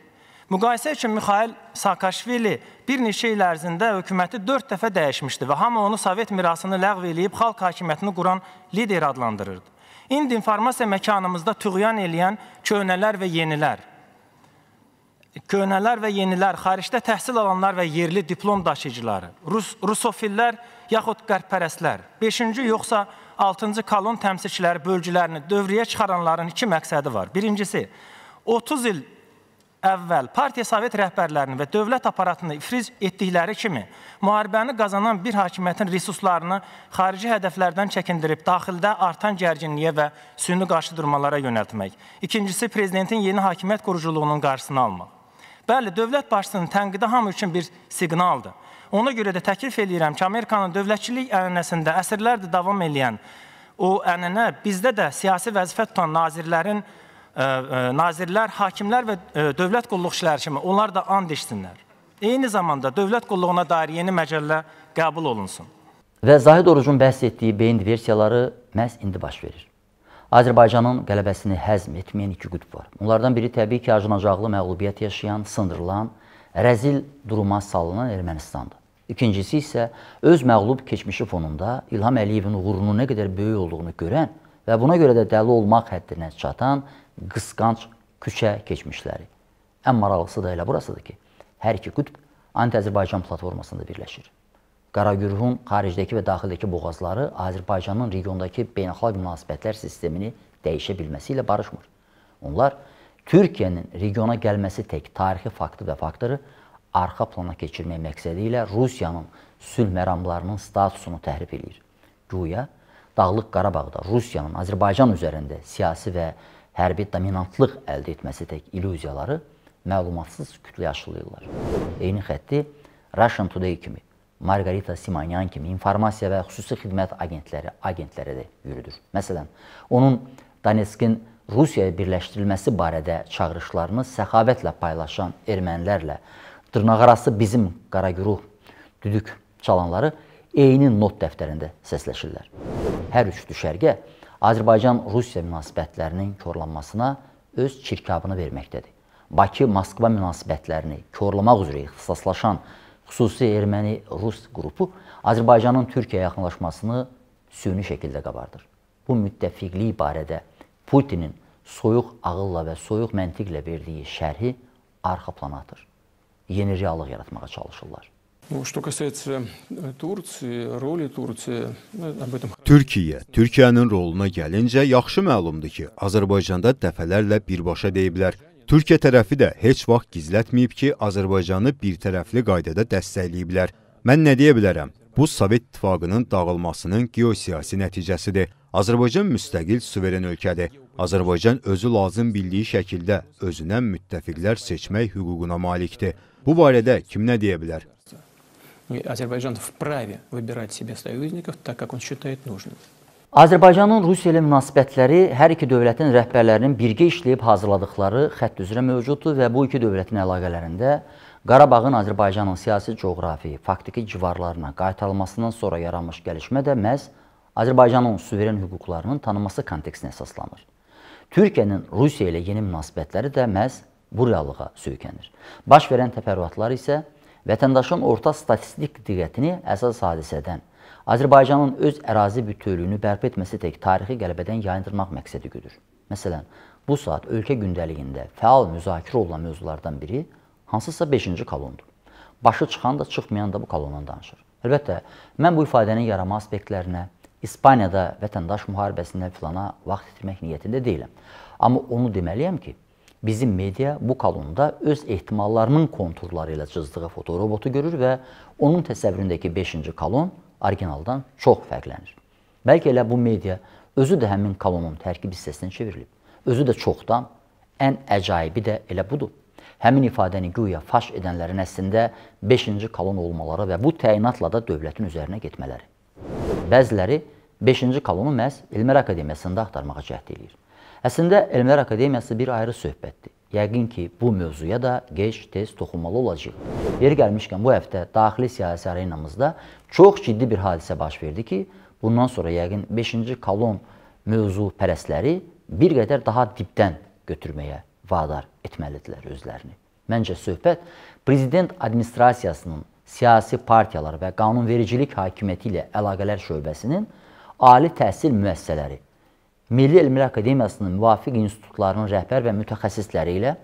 Müqayisə üçün Mixail Saakashvili bir neçə il ərzində hökuməti dörd dəfə dəyişmişdi və hamı onu Sovet mirasını ləğv eləyib xalq hakimiyyətini quran lider adlandırırdı. İndi informasiya məkanımızda tüğyan eləyən köhnələr və yenilər, köhnələr və yenilər, xaricdə təhsil alanlar və yerli diplom daşıyıcıları, rusofillər yaxud qərpərəslər, beşinci yoxsa altıncı kolon təmsilçiləri bölgülərini dövriyə çıxaranların iki məqsədi var. Birincisi, otuz il əvvəl partiya sovet rəhbərlərini və dövlət aparatını ifriz etdikləri kimi müharibəni qazanan bir hakimiyyətin resurslarını xarici hədəflərdən çəkindirib daxildə artan gərginliyə və süni qarşıdurmalara yönəltmək. İkincisi, prezidentin yeni hakimiyyət quruculuğunun qarşısını almaq. Bəli, dövlət başçısının tənqidi hamı üçün bir siqnaldır. Ona görə də təklif edirəm ki, Amerikanın dövlətçilik ənənəsində əsrlərdir davam edən o ənənə bizdə də siyasi vəzifə tutan nazirlərin nazirlər, hakimlər və dövlət qulluqçuları kimi onlar da and içsinlər. Eyni zamanda dövlət qulluğuna dair yeni məcəllə qəbul olunsun. Və Zahid Orucun bəhs etdiyi beyin diversiyaları məhz indi baş verir. Azərbaycanın qələbəsini həzm etməyən iki qütb var. Bunlardan biri təbii ki, acınacaqlı məğlubiyyət yaşayan, sındırılan, rəzil duruma salınan Ermənistandır. İkincisi isə öz məğlub keçmişi fonunda İlham Əliyevin uğurunun nə qədər böyük olduğunu görən və buna görə də dəli olmaq həddinə çatan qısqanc küçə keçmişləri. Ən maraqlısı da elə burasıdır ki, hər iki qütb Anti-Azərbaycan platformasında birləşir. Qaragüruhun xaricdəki və daxildəki boğazları Azərbaycanın regiondakı beynəlxalq münasibətlər sistemini dəyişə bilməsi ilə barışmır. Onlar Türkiyənin regiona gəlməsi tək tarixi faktı və faktoru arxa plana keçirmək məqsədi ilə Rusiyanın sülh məramlarının statusunu təhrif edir. Güya, Dağlıq Qarabağda Rusiyanın Azərbaycan üzərində siyasi və hərbi dominantlıq əldə etməsi tək illüziyaları məlumatsız kütləyə aşılayırlar. Eyni xətti Russian Today kimi, Margarita Simonyan kimi informasiya və xüsusi xidmət agentləri agentlərə də yürüdür. Məsələn, onun Donetskin Rusiyaya birləşdirilməsi barədə çağırışlarını səxavətlə paylaşan ermənilərlə dırnaqarası bizim Qaragüruh düdük çalanları eyni not dəftərində səsləşirlər. Hər üç düşərgə Azərbaycan-Rusiya münasibətlərinin korlanmasına öz çirkabını verməkdədir. Bakı-Moskva münasibətlərini korlamaq üzrə ixtisaslaşan xüsusi erməni-rus qrupu Azərbaycanın Türkiyəyə yaxınlaşmasını süni şekilde kabardır. Bu müttefikli ibarədə Putinin soyuq ağılla və soyuq məntiqlə verdiyi şərhi arxa plana atır. Yeni reallıq yaratmağa çalışırlar. Türkiyə, Türkiyənin roluna gəlincə yaxşı məlumdur ki, Azərbaycanda dəfələrlə birbaşa deyiblər. Türkiyə tərəfi də heç vaxt gizlətməyib ki, Azərbaycanı birtərəfli qaydada dəstəkləyiblər. Mən nə deyə bilərəm? Bu, Sovet İttifaqının dağılmasının geosiyasi nəticəsidir. Azərbaycan müstəqil, suveren ölkədir. Azərbaycan özü lazım bildiyi şəkildə özünə müttəfiqlər seçmək hüququna malikdir. Bu barədə kim nə deyə bilər? Azərbaycanın Rusiya ilə münasibətləri hər iki dövlətin rəhbərlərinin birgə işləyib hazırladıkları xətt üzrə mövcuddur və bu iki dövlətin əlaqələrində Qarabağın Azərbaycanın siyasi, coğrafi, faktiki civarlarına qaytarılmasından sonra yaranmış gəlişmə də məhz Azərbaycanın suveren hüquqlarının tanınması kontekstine əsaslanır. Türkiyənin Rusiya ilə yeni münasibətləri də məhz bu reallığa söykənir. Baş verən təfərrüatlar isə vətəndaşın orta statistik diqqətini əsas hadisədən, Azərbaycanın öz ərazi bütövlüyünü bərpa etməsi tək tarixi qələbədən yayındırmaq məqsədi güdür. Məsələn, bu saat ölkə gündəliyində fəal müzakirə olunan mövzulardan biri hansısa beşinci kolondur. Başı çıxan da çıxmayan da bu kolondan danışır. Əlbəttə, mən bu ifadənin yarama aspektlərinə, İspaniyada vətəndaş müharibəsinə filana vaxt itirmək niyyətində deyiləm. Amma onu deməliyəm ki, bizim media bu kolonda öz ehtimallarının konturları ilə cızdığı fotorobotu görür və onun təsəvvüründəki beşinci kolon orijinaldan çox fərqlənir. Bəlkə elə bu media özü də həmin kolonun tərkib hissəsinə çevrilib. Özü də çoxdan, ən əcayibi də elə budur. Həmin ifadəni güya faş edənlərin əslində beşinci kolon olmaları və bu təyinatla da dövlətin üzərinə getmələri. Bəziləri beşinci kolonu məhz Elmlər Akademiyasında axtarmağa cəhd edir. Əslində, Elmlər Akademiyası bir ayrı söhbətdir. Yəqin ki, bu mövzuya da gec-tez toxunmalı olacaq. Yeri gəlmişkən, bu həftə daxili siyasi arenamızda çox ciddi bir hadisə baş verdi ki, bundan sonra yəqin beşinci kolon mövzu pərəsləri bir qədər daha dibdən götürməyə vadar etməlidirlər özlərini. Məncə söhbət prezident administrasiyasının siyasi partiyalar və qanunvericilik hakimiyyəti ilə əlaqələr şöbəsinin ali təhsil müəssisələri, Milli Elmlər Akademiyasının müvafiq institutlarının rəhbər və mütəxəssisləri ilə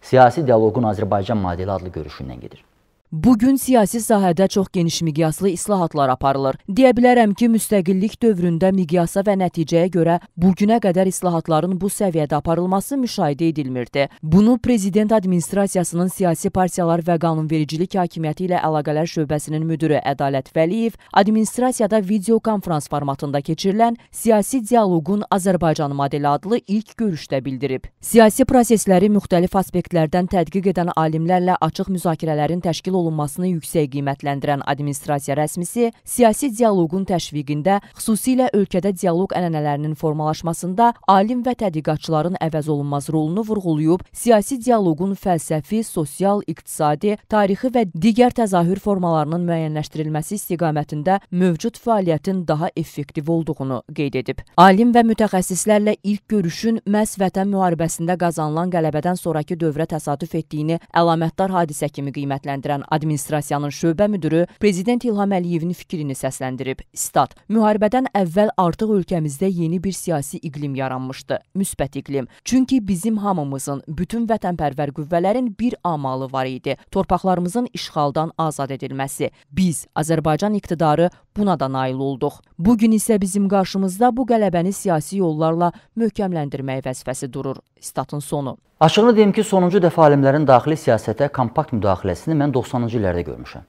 siyasi dialoqun Azərbaycan modeli adlı görüşündən gedir. Bugün siyasi sahədə çox geniş miqyaslı islahatlar aparılır. Deyə bilərəm ki, müstəqillik dövründə miqyasa və nəticəyə görə bugünə qədər islahatların bu səviyyədə aparılması müşahidə edilmirdi. Bunu Prezident Administrasiyasının Siyasi Partiyalar və Qanunvericilik Hakimiyyəti ilə Əlaqələr Şöbəsinin müdürü Ədalət Vəliyev administrasiyada video konferans formatında keçirilən Siyasi Dialoqun Azərbaycan modeli adlı ilk görüşdə bildirib. Siyasi prosesləri müxtəlif aspektlərdən tədqiq edən alimlərlə açıq müzakirələrin təşkil olunmasını yüksək qiymətləndirən administrasiya rəsmisi siyasi dialoqun təşviqində, xüsusilə ölkədə dialoq ənənələrinin formalaşmasında alim və tədqiqatçıların əvəz olunmaz rolunu vurğulayıb, siyasi dialoqun fəlsəfi, sosial, iqtisadi, tarixi və digər təzahür formalarının müəyyənləşdirilməsi istiqamətində mövcud fəaliyyətin daha effektiv olduğunu qeyd edib. Alim və mütəxəssislərlə ilk görüşün məhz vətən müharibəsində qazanılan qələbədən sonrakı dövrə təsadüf etdiyini əlamətdar hadisə kimi qiymətləndirən administrasiyanın şöbə müdürü Prezident İlham Əliyevin fikrini səsləndirib. Stat, müharibədən əvvəl artıq ölkəmizdə yeni bir siyasi iqlim yaranmışdı, müsbət iqlim. Çünki bizim hamımızın, bütün vətənpərvər qüvvələrin bir amalı var idi, torpaqlarımızın işğaldan azad edilməsi. Biz, Azərbaycan iqtidarı buna da nail olduq. Bugün isə bizim qarşımızda bu qələbəni siyasi yollarla möhkəmləndirmək vəzifəsi durur. Statın sonu. Açığını deyim ki, sonuncu dəfə alimlərin daxili siyasətə kompakt müdaxiləsini mən doxsanıncı illərdə görmüşəm.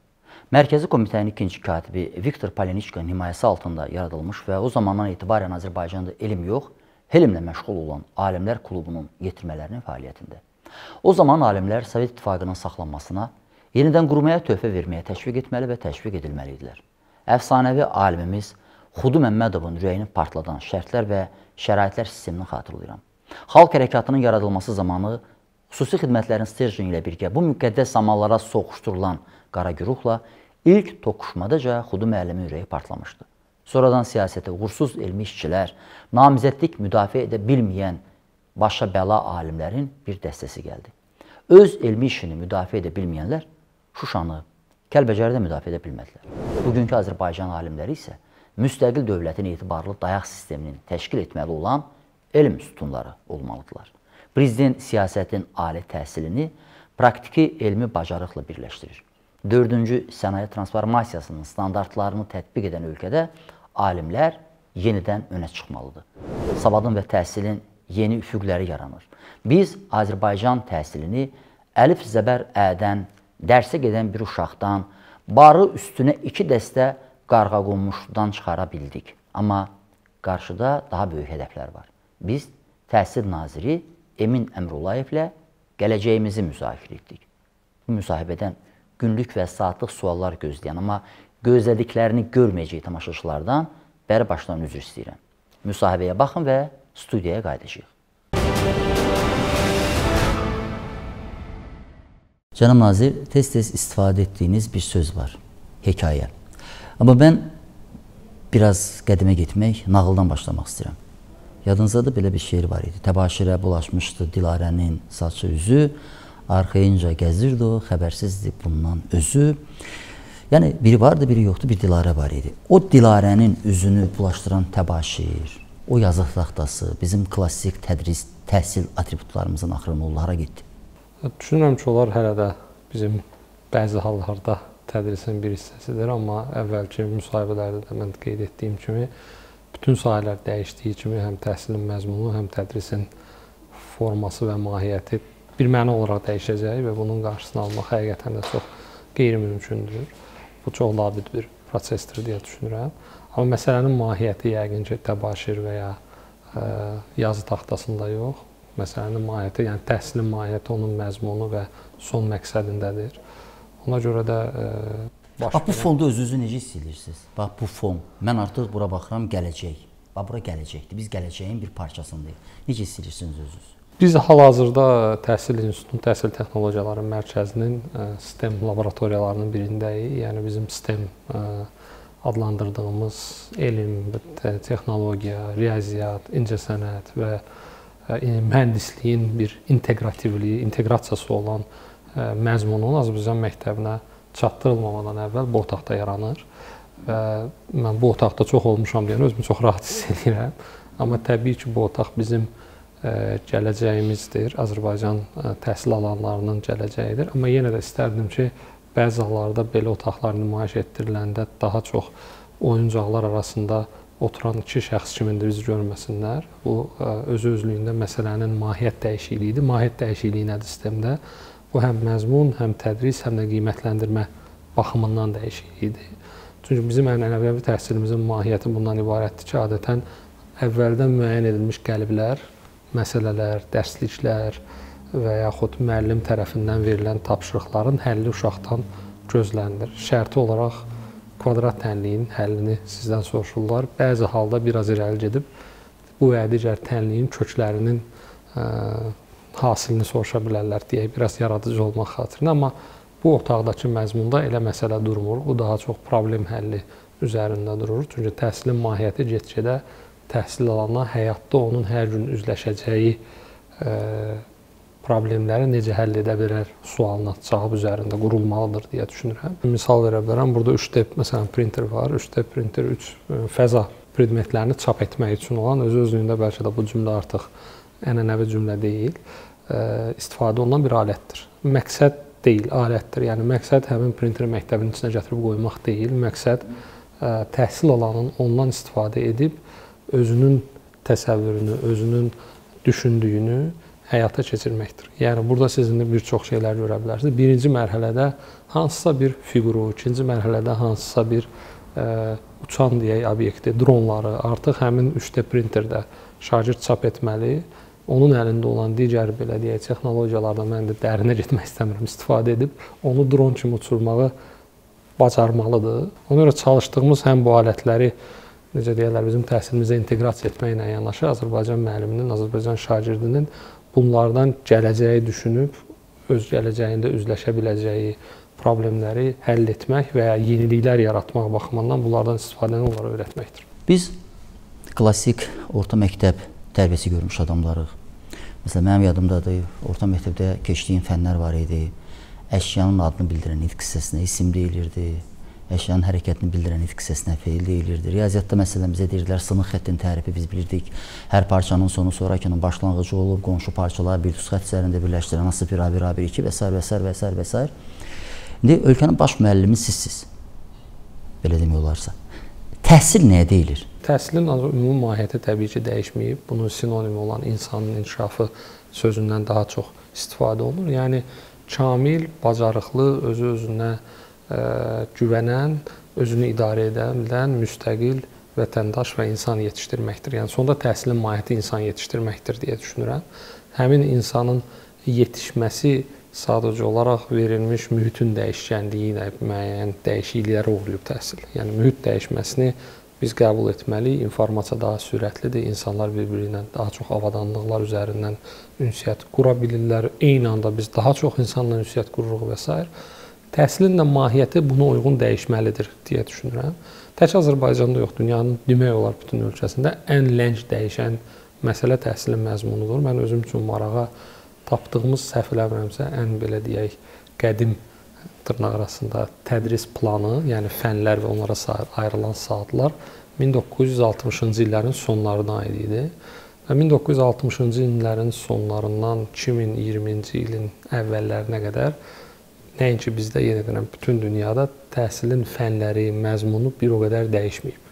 Mərkəzi Komitənin ikinci katibi Viktor Poleniçkanın himayəsi altında yaradılmış və o zamandan etibarən Azərbaycanda elm yox, elmlə məşğul olan Alimlər Klubunun yetirmələrinin fəaliyyətində. O zaman alimlər Sovet İttifaqının saxlanmasına, yenidən qurmaya töhfə verməyə təşviq etməli və təşviq edilməli idilər. Əfsanəvi alimimiz Xudu Məmmədovun ürəyini partladan şərtlər və şəraitlər sistemini xatırlayıram. Xalq hərəkatının yaradılması zamanı xüsusi xidmətlərin Sturgeon ilə birgə bu müqəddəs amallara soxuşdurulan qara güruhla ilk toqquşmadaca Xudu müəllimin ürəyi partlamışdı. Sonradan siyasətə uğursuz elmi işçilər, namizədlik müdafiə edə bilməyən başa bəla alimlərin bir dəstəsi gəldi. Öz elmi işini müdafiə edə bilməyənlər Şuşanı, Kəlbəcərdə müdafiə edə bilmədilər. Bugünkü Azərbaycan alimləri isə müstəqil dövlətin etibarlı dayaq sisteminin təşkil etməli olan elm sütunları olmalıdırlar. Prezident siyasətin ali təhsilini praktiki elmi bacarıqla birləşdirir. Dördüncü sənaye transformasiyasının standartlarını tətbiq edən ölkədə alimlər yenidən önə çıxmalıdır. Savadın və təhsilin yeni üfüqləri yaranır. Biz Azərbaycan təhsilini əlif zəbər ədən, dərsə gedən bir uşaqdan, barı üstünə iki dəstə qarğa qonmuşdan çıxara bildik. Amma qarşıda daha böyük hədəflər var. Biz Təhsil Naziri Emin Əmrullayevlə gələcəyimizi müzakirə etdik. Bu müsahibədən günlük və saatlıq suallar gözləyən, amma gözlədiklərini görməyəcək tamaşaçılardan bəri başdan üzr istəyirəm. Müsahibəyə baxın və studiyaya qayıdacağıq. Cənab Nazir, tez-tez istifadə etdiyiniz bir söz var, hekayə. Amma mən biraz qədimə getmək, nağıldan başlamaq istəyirəm. Yadınızda da belə bir şeir var idi. Təbaşirə bulaşmışdı Dilarənin saçı üzü, arxayınca gəzirdi o, xəbərsizdi bundan özü. Yəni, biri vardı, biri yoxdu, bir Dilarə var idi. O Dilarənin üzünü bulaşdıran təbaşir, o yazıq taxtası bizim klassik tədris, təhsil atributlarımızın axırını onlara getdi. Düşünürəm ki, onlar hələ də bizim bəzi hallarda tədrisin bir hissəsidir, amma əvvəlki müsahibələrdə də mən qeyd etdiyim kimi, bütün sahələr dəyişdiyi kimi həm təhsilin məzmunu, həm tədrisin forması və mahiyyəti bir məna olaraq dəyişəcək və bunun qarşısını almaq həqiqətən də çox qeyri-mümkündür. Bu çox labid bir prosesdir deyə düşünürəm. Amma məsələnin mahiyyəti yəqin ki, təbaşir və ya yazı taxtasında yox. Məsələnin mahiyyəti, yəni təhsilin mahiyyəti onun məzmunu və son məqsədindədir. Ona görə də başlayalım. Bax, bu fonda özünüzü necə hiss edirsiniz? Bax, bu fon, mən artıq bura baxıram, gələcək. Bax, bura gələcəkdir, biz gələcəyin bir parçasındayıq. Necə hiss edirsiniz özünüz? Biz hal-hazırda Təhsil İnstitutunun Təhsil Texnologiyaları Mərkəzinin sistem laboratoriyalarının birindəyik. Yəni, bizim sistem adlandırdığımız elm, texnologiya, riyaziyyat, incəsənət və mühəndisliyin bir integrativliyi, inteqrasiyası olan məzmunun Azərbaycan məktəbinə çatdırılmamadan əvvəl bu otaqda yaranır. Mən bu otaqda çox olmuşam deyən özümü çox rahat hiss edirəm. Amma təbii ki, bu otaq bizim gələcəyimizdir, Azərbaycan təhsil alanlarının gələcəyidir. Amma yenə də istərdim ki, bəzi hallarda belə otaqlar nümayiş etdiriləndə daha çox oyuncaqlar arasında oturan iki şəxs kimindir bizi görməsinlər. Bu, özü-özlüyündə məsələnin mahiyyət dəyişikliyidir. Mahiyyət dəyişikliyi nədir sistemdə? Bu, həm məzmun, həm tədris, həm də qiymətləndirmə baxımından dəyişikliyidir. Çünki bizim ənənəvi təhsilimizin mahiyyəti bundan ibarətdir ki, adətən əvvəldən müəyyən edilmiş qəliblər, məsələlər, dərsliklər və yaxud müəllim tərəfindən verilən tapşırıqların həlli uşaqdan gözlənilir. Şərti olaraq kvadrat tənliyin həllini sizdən soruşurlar. Bəzi halda biraz irəli gedib bu və digər tənliyin köklərinin hasilini soruşa bilərlər deyə biraz yaradıcı olmaq xatirinə. Amma bu otaqdakı məzmunda elə məsələ durmur. Bu daha çox problem həlli üzərində durur. Çünki təhsilin mahiyyəti get-gedə təhsil alana həyatda onun hər gün üzləşəcəyi problemləri necə həll edə bilər sualına cavab üzərində qurulmalıdır deyə düşünürəm. Misal verə bilərəm, burada üç D məsələn printer var, üç D printer üç fəza predmetlərini çap etmək üçün olan, öz-özlüyündə bəlkə də bu cümlə artıq ənənəvi cümlə deyil, istifadə olunan bir alətdir. Məqsəd deyil, alətdir. Yəni, məqsəd həmin printeri məktəbinin içinə gətirib qoymaq deyil, məqsəd təhsil alanın ondan istifadə edib özünün təsəvvürünü, özünün düşündüyünü həyata keçirməkdir. Yəni, burada sizinlə bir çox şeylər görə bilərsiniz. Birinci mərhələdə hansısa bir figuru, ikinci mərhələdə hansısa bir uçan deyək obyekti, dronları artıq həmin üç D printerdə şagird çap etməli. Onun əlində olan digər belə deyək texnologiyalarda mən də dərinə getmək istəmirəm, istifadə edib onu dron kimi uçurmağı bacarmalıdır. Ona görə çalışdığımız həm bu alətləri necə deyərlər, bizim təhsilimizə inteqrasiya etməklə yanaşı Azərbaycan müəlliminin, Azərbaycan şagirdinin bunlardan gələcəyi düşünüb, öz gələcəyində üzləşə biləcəyi problemləri həll etmək və ya yeniliklər yaratmaq baxımından bunlardan istifadəni onlara öyrətməkdir. Biz klasik orta məktəb tərbiyəsi görmüş adamlarıq. Məsələn, mənim yadımdadır, orta məktəbdə keçdiyim fənlər var idi, əşyanın adını bildirən nitq hissəsinə isim deyilirdi, əşyanın hərəkətini bildirən itki səsinə feil deyilirdi. Riyaziyyatda məsələn bizə deyirdilər, sınıq xəttin tərifi biz bilirdik. Hər parçanın sonu sonrakının başlanğıcı olub, qonşu parçalar bir düz xətt üzərində birləşdirən, nasıl bir A bir A bir iki və s. və s. və s. İndi ölkənin baş müəllimi sizsiz, belə demək olarsa. Təhsil nəyə deyilir? Təhsilin ümumi mahiyyəti təbii ki dəyişməyib. Bunun sinonimi olan insanın inkişafı sözündən daha çox istifadə olunur. Yəni, kamil, bacarıqlı, özü-özünə güvənən, özünü idarə edən, müstəqil vətəndaş və insan yetişdirməkdir. Yəni, sonda təhsilin mahiyyəti insan yetişdirməkdir deyə düşünürəm. Həmin insanın yetişməsi sadəcə olaraq verilmiş mühitin dəyişkənliyi ilə müəyyən dəyişikliklərə uğrayıb təhsil. Yəni, mühit dəyişməsini biz qəbul etməliyik. İnformasiya daha sürətlidir. İnsanlar bir-birindən daha çox avadanlıqlar üzərindən ünsiyyət qura bilirlər. Eyni anda biz daha çox insanla ünsiyyət qururuq və s. Təhsilin də mahiyyəti buna uyğun dəyişməlidir deyə düşünürəm. Tək Azərbaycanda yox, dünyanın demək olar bütün ölkəsində ən lənc dəyişən məsələ təhsilin məzmunudur. Mən özüm üçün marağa tapdığımız səhv eləmirəmsə, ən belə deyək, qədim tırnaq arasında tədris planı, yəni fənlər və onlara ayrılan saatlar min doqquz yüz altmışıncı illərin sonlarına aid idi. Və min doqquz yüz altmışıncı illərin sonlarından iki min iyirminci ilin əvvəllərinə qədər nəinki bizdə, yenə deyirəm, bütün dünyada təhsilin fənləri, məzmunu bir o qədər dəyişməyib.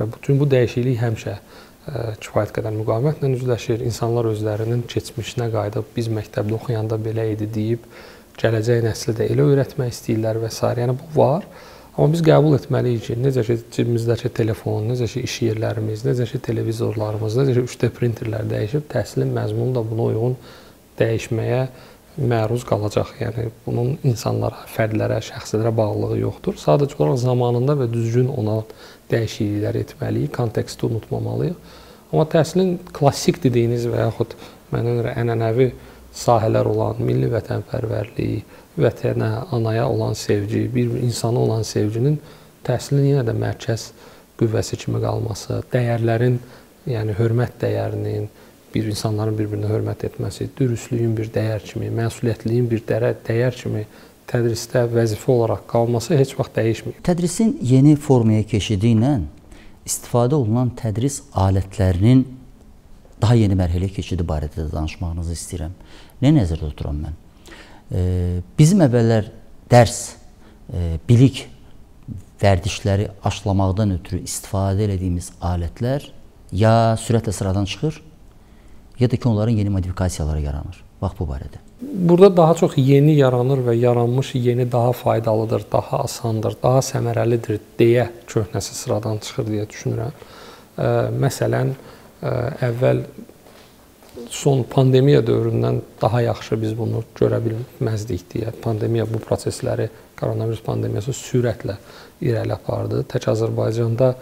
Və bütün bu dəyişiklik həmişə kifayət qədər müqavimətlə üzləşir. İnsanlar özlərinin keçmişinə qayıdıb, biz məktəbdə oxuyanda belə idi deyib, gələcək nəsli də elə öyrətmək istəyirlər və s. Yəni, bu var. Amma biz qəbul etməliyik ki, necə ki cibimizdəki telefon, necə ki iş yerlərimiz, necə ki televizorlarımız, necə ki üç D printerlər dəyişib, təhsilin məzmunu da buna uyğun dəyişməyə məruz qalacaq. Yəni, bunun insanlara, fərdlərə, şəxslərə bağlılığı yoxdur. Sadəcə olaraq zamanında və düzgün ona dəyişikliklər etməliyik, konteksti unutmamalıyıq. Amma təhsilin klassik dediyiniz və yaxud mənə görə ənənəvi sahələr olan milli vətənpərvərliyi, vətənə, anaya olan sevgi, bir insana olan sevginin təhsilin yenə də mərkəz qüvvəsi kimi qalması, dəyərlərin, yəni hörmət dəyərinin, bir insanların bir-birinə hörmət etməsi, dürüstlüyün bir dəyər kimi, məsuliyyətliyin bir dəyər kimi tədrisdə vəzifə olaraq qalması heç vaxt dəyişməyib. Tədrisin yeni formaya keçidi ilə istifadə olunan tədris alətlərinin daha yeni mərhələ keçidi barədə də danışmağınızı istəyirəm. Nə nəzərdə tuturam mən? Bizim əvvəllər dərs, bilik vərdişləri aşılamaqdan ötürü istifadə elədiyimiz alətlər ya sürətlə sıradan çıxır, ya da ki, onların yeni modifikasiyaları yaranır. Bax bu barədə. Burada daha çox yeni yaranır və yaranmış yeni daha faydalıdır, daha asandır, daha səmərəlidir deyə köhnəsi sıradan çıxır deyə düşünürəm. Məsələn, əvvəl son pandemiya dövründən daha yaxşı biz bunu görə bilməzdik deyə. Pandemiya bu prosesləri, koronavirus pandemiyası sürətlə irəli apardı. Tək Azərbaycanda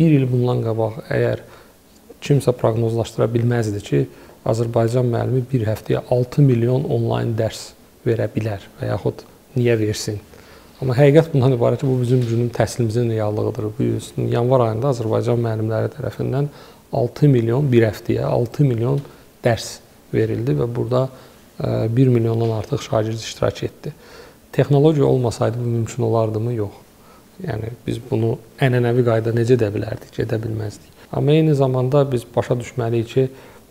bir il bundan qabaq əgər kimsə proqnozlaşdıra bilməzdi ki, Azərbaycan müəllimi bir həftəyə altı milyon onlayn dərs verə bilər və yaxud niyə versin? Amma həqiqət bundan ibarət ki, bu bizim günün təhsilimizin reallığıdır. Yanvar ayında Azərbaycan müəllimləri tərəfindən altı milyon bir həftəyə altı milyon dərs verildi və burada bir milyondan artıq şagird iştirak etdi. Texnologiya olmasaydı bu mümkün olardımı? Yox. Yəni, biz bunu ənənəvi qayda necə edə bilərdik, edə bilməzdik. Amma eyni zamanda biz başa düşməliyik ki,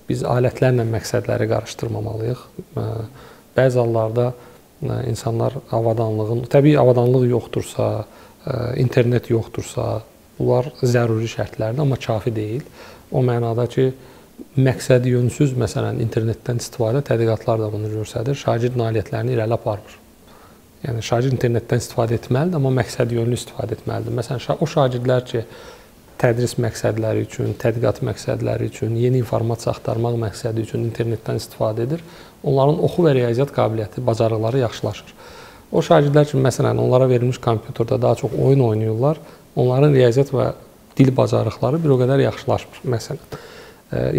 biz alətlərlə məqsədləri qarışdırmamalıyıq. Bəzi hallarda insanlar avadanlığın, təbii avadanlıq yoxdursa, internet yoxdursa, bunlar zəruri şərtlərdir, amma kafi deyil. O mənada ki, məqsədi yönsüz, məsələn, internetdən istifadə tədqiqatlar da bunu göstərir, şagird nailiyyətlərini irəli aparmır. Yəni, şagird internetdən istifadə etməlidir, amma məqsədi yönlü istifadə etməlidir. Məsələn, o şagirdlər ki, tədris məqsədləri üçün, tədqiqat məqsədləri üçün, yeni informasiya axtarmaq məqsədi üçün internetdən istifadə edir. Onların oxu və riyaziyyat qabiliyyəti, bacarıqları yaxşılaşır. O şagirdlər üçün, məsələn, onlara verilmiş kompüterdə daha çox oyun oynayırlar, onların riyaziyyat və dil bacarıqları bir o qədər yaxşılaşmır, məsələn.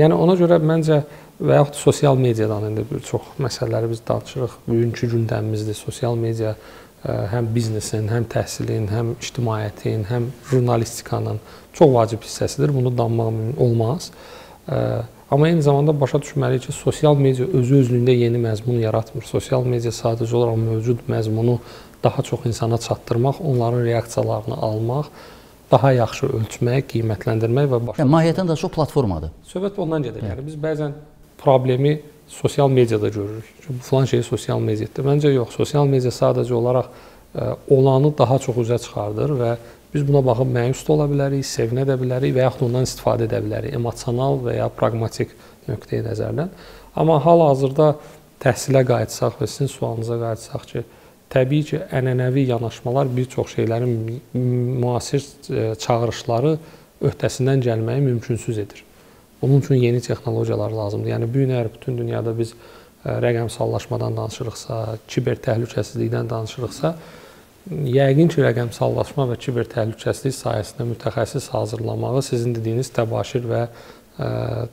Yəni, ona görə məncə, və yaxud sosial mediadan indi bir çox məsələləri biz danışırıq, bugünkü gündəmimizdir, sosial media həm biznesin, həm təhsilin, həm ictimaiyyətin, həm jurnalistikanın çox vacib hissəsidir. Bunu danmaq olmaz. Amma eyni zamanda başa düşməliyik ki, sosial media özü-özlüyündə yeni məzmun yaratmır. Sosial media sadəcə olaraq mövcud məzmunu daha çox insana çatdırmaq, onların reaksiyalarını almaq, daha yaxşı ölçmək, qiymətləndirmək və başqa. Yəni, mahiyyətən daha çox platformadır. Söhbət ondan gedir. Yəni, biz bəzən problemi sosial mediada görürük. Çünki filan şey sosial mediadır. Məncə yox, sosial media sadəcə olaraq olanı daha çox üzə çıxardır və biz buna baxıb məyus da ola bilərik, sevinə də bilərik və yaxud ondan istifadə edə bilərik, emosional və ya pragmatik nöqteyi nəzərdən. Amma hal-hazırda təhsilə qayıtsaq və sizin sualınıza qayıtsaq ki, təbii ki, ənənəvi yanaşmalar bir çox şeylərin müasir çağırışları öhdəsindən gəlməyi mümkünsüz edir. Bunun üçün yeni texnologiyalar lazımdır. Yəni, bu gün əgər bütün dünyada biz rəqəmsallaşmadan danışırıqsa, kiber təhlükəsizlikdən danışırıqsa, yəqin ki, rəqəmsallaşma və kiber təhlükəsizlik sayəsində mütəxəssis hazırlamağı sizin dediyiniz təbaşir və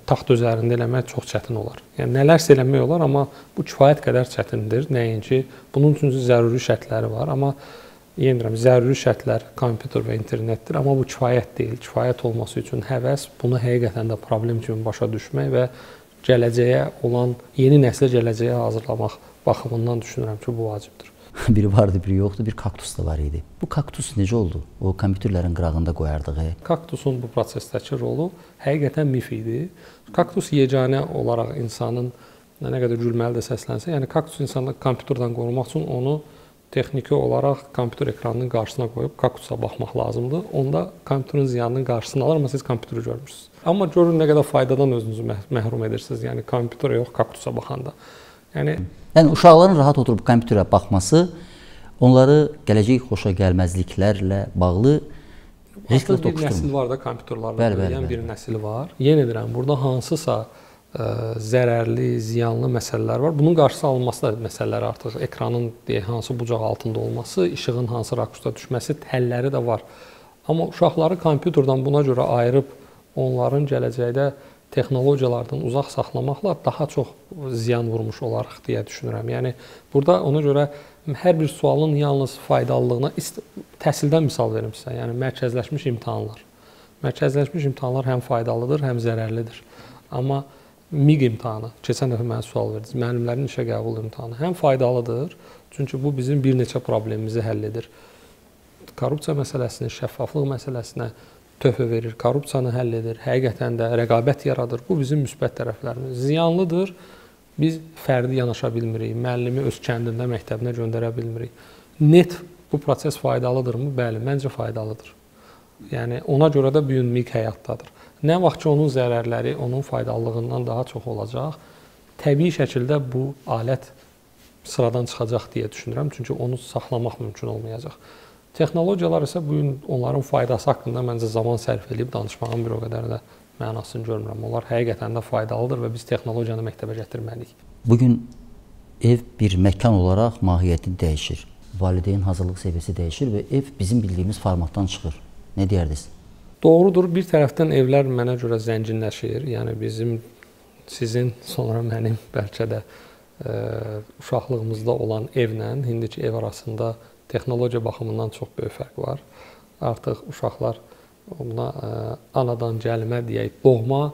taxt üzərində eləmək çox çətin olar. Yəni, nələrsə eləmək olar, amma bu kifayət qədər çətindir. Nəinki, bunun üçün zəruri şərtləri var. Amma, yenirəm, zəruri şərtlər kompüter və internetdir. Amma bu kifayət deyil. Kifayət olması üçün həvəs, bunu həqiqətən də problem kimi başa düşmək və gələcəyə olan, yeni nəslə gələcəyə hazırlamaq baxımından düşünürəm ki, bu vacibdir. Biri vardı, biri yoxdur. Bir kaktus da var idi. Bu kaktus necə oldu? O, kompüterlərin qırağında qoyardığı. Kaktusun bu prosesdəki rolu həqiqətən mif idi. Kaktus yeganə olaraq insanın nə qədər gülməli də səslənsə, yəni kaktus insanı kompüterdən qorumaq üçün onu texniki olaraq kompüter ekranının qarşısına qoyub kaktusa baxmaq lazımdır. Onda kompüterin ziyanının qarşısını alır, amma siz kompüteri görmürsünüz. Amma görün nə qədər faydadan özünüzü məhrum edirsiniz, yəni kompüterə yox, kaktusa baxanda. Yəni, Yəni, uşaqların rahat oturub kompüterə baxması onları gələcək xoşa gəlməzliklərlə bağlı risklə toqquşdurmur. Bir nəsil var da kompüterlərlə böyüyən bir nəsil var. Yenə deyirəm, burada hansısa zərərli, ziyanlı məsələlər var. Bunun qarşısı alınması da məsələləri artıq. Ekranın hansı bucaq altında olması, işığın hansı rakursda düşməsi, həlləri də var. Amma uşaqları kompüterdən buna görə ayırıb onların gələcəkdə texnologiyalardan uzaq saxlamaqla daha çox ziyan vurmuş olaraq deyə düşünürəm. Yəni, burada ona görə hər bir sualın yalnız faydalılığına təhsildən misal verim sizə. Yəni, mərkəzləşmiş imtahanlar. Mərkəzləşmiş imtahanlar həm faydalıdır, həm zərərlidir. Amma MİQ imtahanı, keçən dəfə mənə sual verdiniz, müəllimlərin işə qəbul imtahanı həm faydalıdır, çünki bu bizim bir neçə problemimizi həll edir. Korrupsiya məsələsini, şəffaflıq məsələsinə töhfə verir, korrupsiyanı həll edir, həqiqətən də rəqabət yaradır. Bu bizim müsbət tərəflərimiz. Ziyanlıdır, biz fərdi yanaşa bilmirik, müəllimi öz kəndində, məktəbinə göndərə bilmirik. Net bu proses faydalıdırmı? Bəli, məncə faydalıdır. Yəni, ona görə də bu gün MİQ həyatdadır. Nə vaxt ki, onun zərərləri onun faydalılığından daha çox olacaq, təbii şəkildə bu alət sıradan çıxacaq deyə düşünürəm, çünki onu saxlamaq mümkün olmayacaq. Texnologiyalar isə bugün onların faydası haqqında məncə zaman sərf edib danışmağın bir o qədər də mənasını görmürəm. Onlar həqiqətən də faydalıdır və biz texnologiyanı məktəbə gətirməliyik. Bugün ev bir məkan olaraq mahiyyəti dəyişir. Valideyn hazırlıq səviyyəsi dəyişir və ev bizim bildiyimiz formatdan çıxır. Nə deyərdiniz? Doğrudur. Bir tərəfdən evlər mənə görə zənginləşir. Yəni bizim, sizin, sonra mənim bəlkə də uşaqlığımızda olan evlə indiki ev arasında texnologiya baxımından çox böyük fərq var. Artıq uşaqlar ona anadan gəlmə deyək, doğma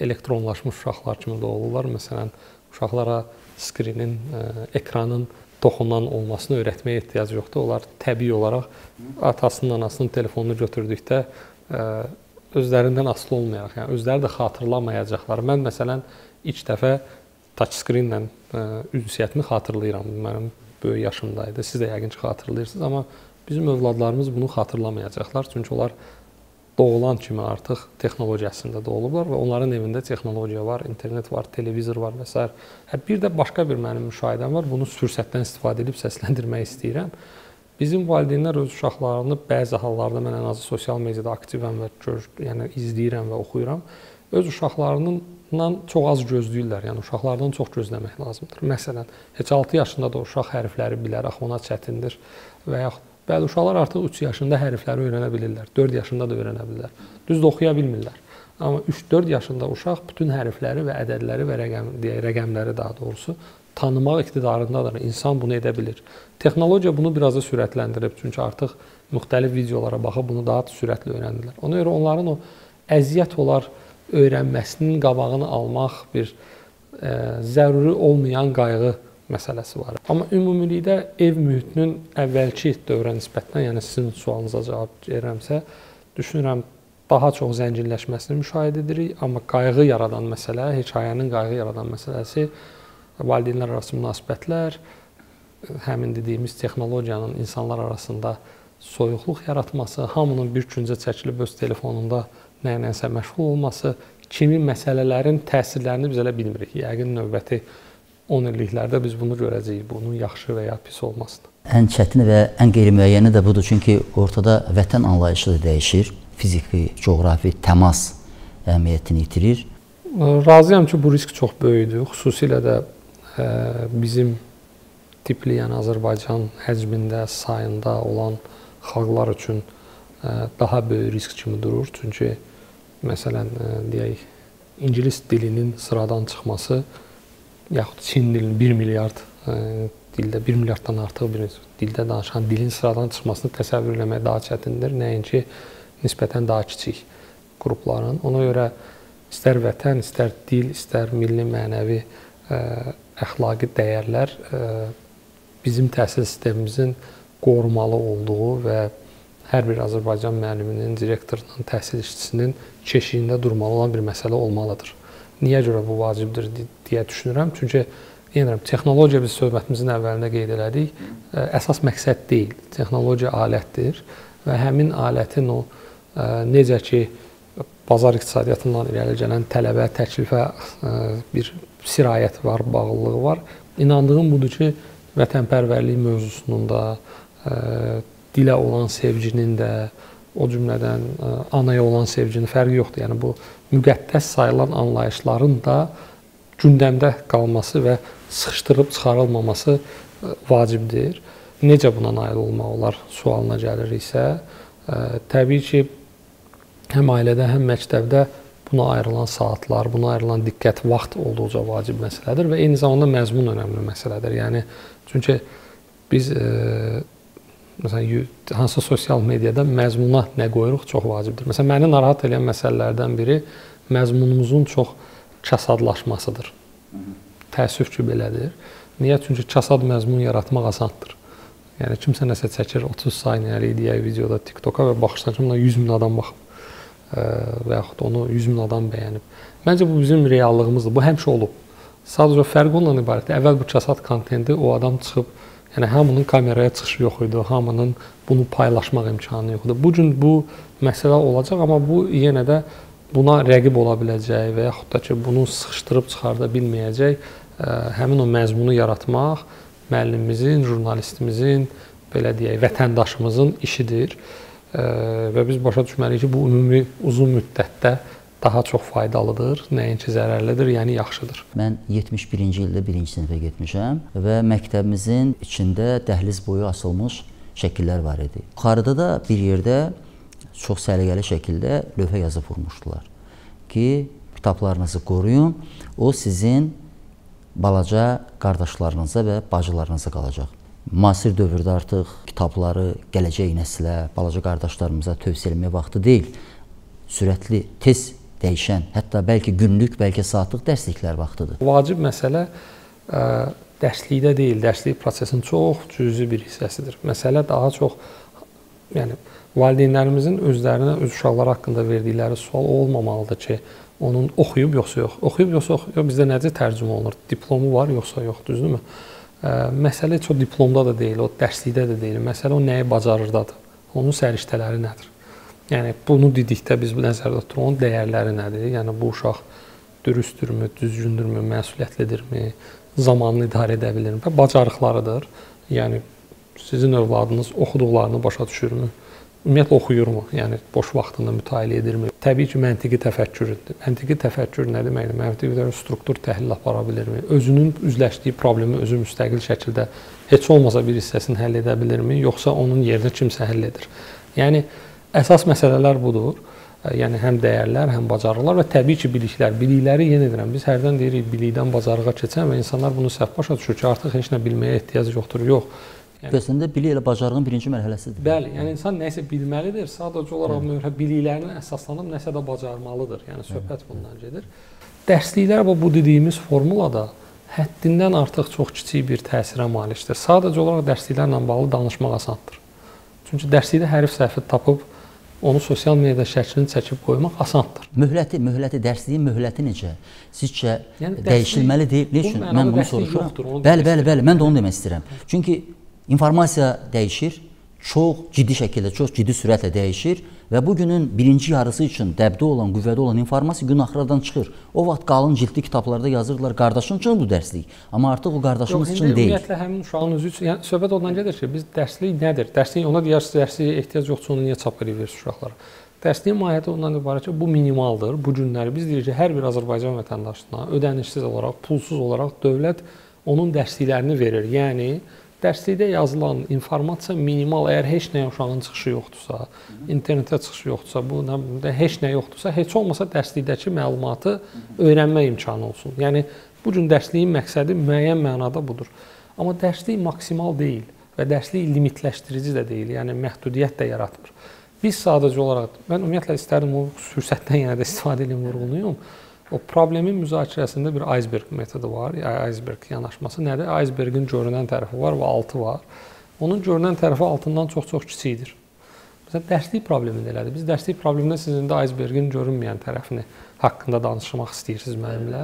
elektronlaşmış uşaqlar kimi doğulurlar. Məsələn, uşaqlara skrinin, ekranın toxundan olmasını öyrətməyə ehtiyac yoxdur. Onlar təbii olaraq atasının, anasının telefonunu götürdükdə özlərindən asılı olmayaraq, yəni özləri də xatırlamayacaqlar. Mən məsələn, ilk dəfə touchscreen-lə ünsiyyətimi xatırlayıram. Mənim böyük yaşımdaydı. Siz də yəqin ki, xatırlayırsınız. Amma bizim övladlarımız bunu xatırlamayacaqlar. Çünki onlar doğulan kimi artıq texnologiyasında doğulublar və onların evində texnologiya var, internet var, televizor var və s. Bir də başqa bir mənim müşahidəm var. Bunu fürsətdən istifadə edib səsləndirmək istəyirəm. Bizim valideynlər öz uşaqlarını bəzi hallarda, mən ən azı sosial mediada aktivəm və yəni, izləyirəm və oxuyuram, öz uşaqlarının çox az gözləyirlər, yəni uşaqlardan çox gözləmək lazımdır. Məsələn, heç altı yaşında da uşaq hərfləri bilər, axı ona çətindir və yaxud bəli uşaqlar artıq üç yaşında hərfləri öyrənə bilirlər, dörd yaşında da öyrənə bilirlər, düz də oxuya bilmirlər. Amma üç dörd yaşında uşaq bütün hərfləri və ədədləri və rəqəmləri daha doğrusu tanımaq iqtidarındadır, insan bunu edə bilir. Texnologiya bunu biraz da sürətləndirib, çünki artıq müxtəlif videolara baxıb bunu daha da sürətli öyrəndirlər. Ona görə onların o əziyyət olar öyrənməsinin qabağını almaq bir zəruri olmayan qayğı məsələsi var. Amma ümumilikdə ev mühitinin əvvəlki dövrə nisbətən, yəni sizin sualınıza cavab verəmsə, düşünürəm daha çox zənginləşməsini müşahidə edirik. Amma qayğı yaradan məsələ, hekayənin qayğı yaradan məsələsi, valideynlər arası münasibətlər, həmin dediyimiz texnologiyanın insanlar arasında soyuqluq yaratması, hamının bir küncə çəkilib öz telefonunda nəyinsə məşğul olması kimi məsələlərin təsirlərini biz elə bilmirik. Yəqin növbəti on illiklərdə biz bunu görəcəyik, bunun yaxşı və ya pis olmasını. Ən çətin və ən qeyri-müəyyəni də budur, çünki ortada vətən anlayışı da dəyişir. Fiziki, coğrafi təmas əhəmiyyətini itirir. Razıyam ki, bu risk çox böyükdür. Xüsusilə də bizim tipli, yəni Azərbaycan həcmində, sayında olan xalqlar üçün daha böyük risk kimi durur. Çünki, məsələn, deyək, İngilis dilinin sıradan çıxması yaxud Çin dilinin bir milyard dildə, bir milyarddan artıq bir dildə danışan dilin sıradan çıxmasını təsəvvür eləmək daha çətindir. Nəinki nisbətən daha kiçik qrupların. Ona görə istər vətən, istər dil, istər milli, mənəvi, əxlaqi dəyərlər bizim təhsil sistemimizin qorumalı olduğu və hər bir Azərbaycan müəlliminin, direktorunun, təhsil işçisinin keşiyində durmalı olan bir məsələ olmalıdır. Niyə görə bu vacibdir deyə düşünürəm. Çünki yenirəm, texnologiya biz söhbətimizin əvvəlində qeyd elədik. Əsas məqsəd deyil, texnologiya alətdir və həmin alətin o necə ki, bazar iqtisadiyyatından irəli gələn tələbə, təklifə bir sirayət var, bağlılığı var. İnandığım budur ki, vətənpərvərlik mövzusunun da, dilə olan sevginin də, o cümlədən anaya olan sevginin fərqi yoxdur. Yəni, bu müqəddəs sayılan anlayışların da gündəmdə qalması və sıxışdırıb çıxarılmaması vacibdir. Necə buna nail olmaq olar sualına gəliriksə, təbii ki, həm ailədə, həm məktəbdə buna ayrılan saatlar, buna ayrılan diqqət, vaxt olduqca vacib məsələdir və eyni zamanda məzmun önəmli məsələdir. Yəni, çünki biz, məsələn, hansısa sosial mediada məzmuna nə qoyuruq çox vacibdir. Məsələn, məni narahat edən məsələlərdən biri məzmunumuzun çox kasadlaşmasıdır. Təəssüf ki, belədir. Niyə? Çünki kasad məzmun yaratmaq asandır. Yəni, kimsə nəsə çəkir otuz saniyəlik deyək videoda TikToka və baxırsan ki, buna yüz min adam baxıb və yaxud onu yüz min adam bəyənib. Məncə, bu bizim reallığımızdır. Bu həmişə olub. Sadəcə fərq ondan ibarətdir. Əvvəl bu kasad kontenti o adam çıxıb, yəni hamının kameraya çıxışı yox idi, hamının bunu paylaşmaq imkanı yox idi. Bu gün bu məsələ olacaq, amma bu yenə də buna rəqib ola biləcək və yaxud da ki, bunu sıxışdırıb çıxarda bilməyəcək həmin o məzmunu yaratmaq, müəllimimizin, jurnalistimizin, belə deyək, vətəndaşımızın işidir və biz başa düşməliyik ki, bu ümumi uzun müddətdə daha çox faydalıdır, nəinki zərərlidir, yəni yaxşıdır. Mən yetmiş birinci ildə birinci sinifə getmişəm və məktəbimizin içində dəhliz boyu asılmış şəkillər var idi. Yuxarıda da bir yerdə çox səliqəli şəkildə lövhə yazıb vurmuşdular ki, kitablarınızı qoruyun, o sizin balaca qardaşlarınıza və bacılarınıza qalacaq. Müasir dövrdə artıq kitabları gələcək nəslə, balaca qardaşlarımıza tövsiyə etmək vaxtı deyil. Sürətli, tez dəyişən, hətta bəlkə günlük, bəlkə saatlıq dərsliklər vaxtıdır. Vacib məsələ dərslikdə deyil, dərslik prosesin çox cüzi bir hissəsidir. Məsələ daha çox, yəni, valideynlərimizin özlərinə, öz uşaqları haqqında verdikləri sual olmamalıdır ki, onun oxuyub, yoxsa yox. Oxuyub, yoxsa yox. Bizdə necə tərcümə olunur? Diplomu var, yoxsa yox, düzdürmü? Məsələ heç o diplomda da deyil, o dərslikdə də deyil. Məsələ o nəyi bacarırdadır? Onun səriştələri nədir? Yəni, bunu dedikdə biz nəzərdə tuturuq, onun dəyərləri nədir? Yəni, bu uşaq dürüstdürmü, düzgündürmü, məsuliyyətlidirmi, zamanını idarə edə bilirmi? Bacarıqlarıdır. Yəni, sizin övladınız oxuduqlarını başa düşürmü? Ümumiyyətlə, oxuyurmu? Yəni, boş vaxtında mütailə edirmi? Təbii ki, məntiqi təfəkküründür. Məntiqi təfəkkür nə deməkdir? Məntiqi təfəkkür struktur təhlil apara bilirmi? Özünün üzləşdiyi problemi özü müstəqil şəkildə heç olmasa bir hissəsini həll edə bilirmi? Yoxsa onun yerinə kimsə həll edir? Yəni, əsas məsələlər budur. Yəni, həm dəyərlər, həm bacarıqlar və təbii ki, biliklər. Bilikləri yenə edirəm. Biz hərdən deyirik, bilikdən bacarığa keçən və insanlar bunu səhv başa düşür ki, artıq heç nə bilməyə ehtiyac yoxdur. Yox. Gözləndə bilik elə bacarığın birinci mərhələsidir. Bəli, yəni insan nəsə bilməlidir, sadəcə olaraq biliklərinin əsaslanıb nəsə də bacarmalıdır, yəni söhbət bundan gedir. Dərsliklər bu dediyimiz formulada həddindən artıq çox kiçik bir təsirə malikdir. Sadəcə olaraq dərsliklərlə bağlı danışmaq asandır. Çünki dərslikdə hərif səhvi tapıb, onu sosial mediada şəklini çəkib qoymaq asandır. Möhləti, möhləti, dərsliyin möhləti necə? Sizcə yəni, dəyişilməlidir? Üçün? Mən bunu soruşuram. Bəli, bəli, bəli, mən də onu demək istəyirəm. Çünki informasiya dəyişir, çox ciddi şəkildə, çox ciddi sürətlə dəyişir və bugünün birinci yarısı üçün dəbdə olan, qüvvədə olan informasiya gün axıradan çıxır. O vaxt qalın cildli kitablarda yazırdılar, qardaşın üçün bu dərslik, amma artıq o qardaşımız Yox, üçün deyil. Ümumiyyətlə, həmin uşağın özü üçün, yəni, söhbət ondan gedir ki, biz dərslik nədir? Dərslik, ona deyirsiniz, dərsliyə ehtiyac yoxdur, onu niyə çap edilir uşaqlara? Dərsliyin mahiyyəti ondan ibarət ki, bu minimaldır. Bu günləri biz deyirik ki, hər bir Azərbaycan vətəndaşına ödənişsiz olaraq, pulsuz olaraq dövlət onun dərsliklərini verir. Yəni, dərslikdə yazılan informasiya minimal, əgər heç nəyə uşağın çıxışı yoxdursa, internetə çıxışı yoxdursa, bu heç nə yoxdursa, heç olmasa dərslikdəki məlumatı öyrənmə imkanı olsun. Yəni, bu gün dərsliyin məqsədi müəyyən mənada budur. Amma dərslik maksimal deyil və dərslik limitləşdirici də deyil, yəni məhdudiyyət də yaratmır. Biz sadəcə olaraq, mən ümumiyyətlə istərdim o fürsətdən yəni də istifadə edin, vurğuluyum. O problemin müzakirəsində bir iceberg metodu var, iceberg yanaşması nədir? Icebergin görünən tərəfi var və altı var. Onun görünən tərəfi altından çox-çox kiçikdir. Məsələn, dərslik problemində elədir. Biz dərslik problemində sizin də icebergin görünməyən tərəfini haqqında danışmaq istəyirsiniz mənimlə.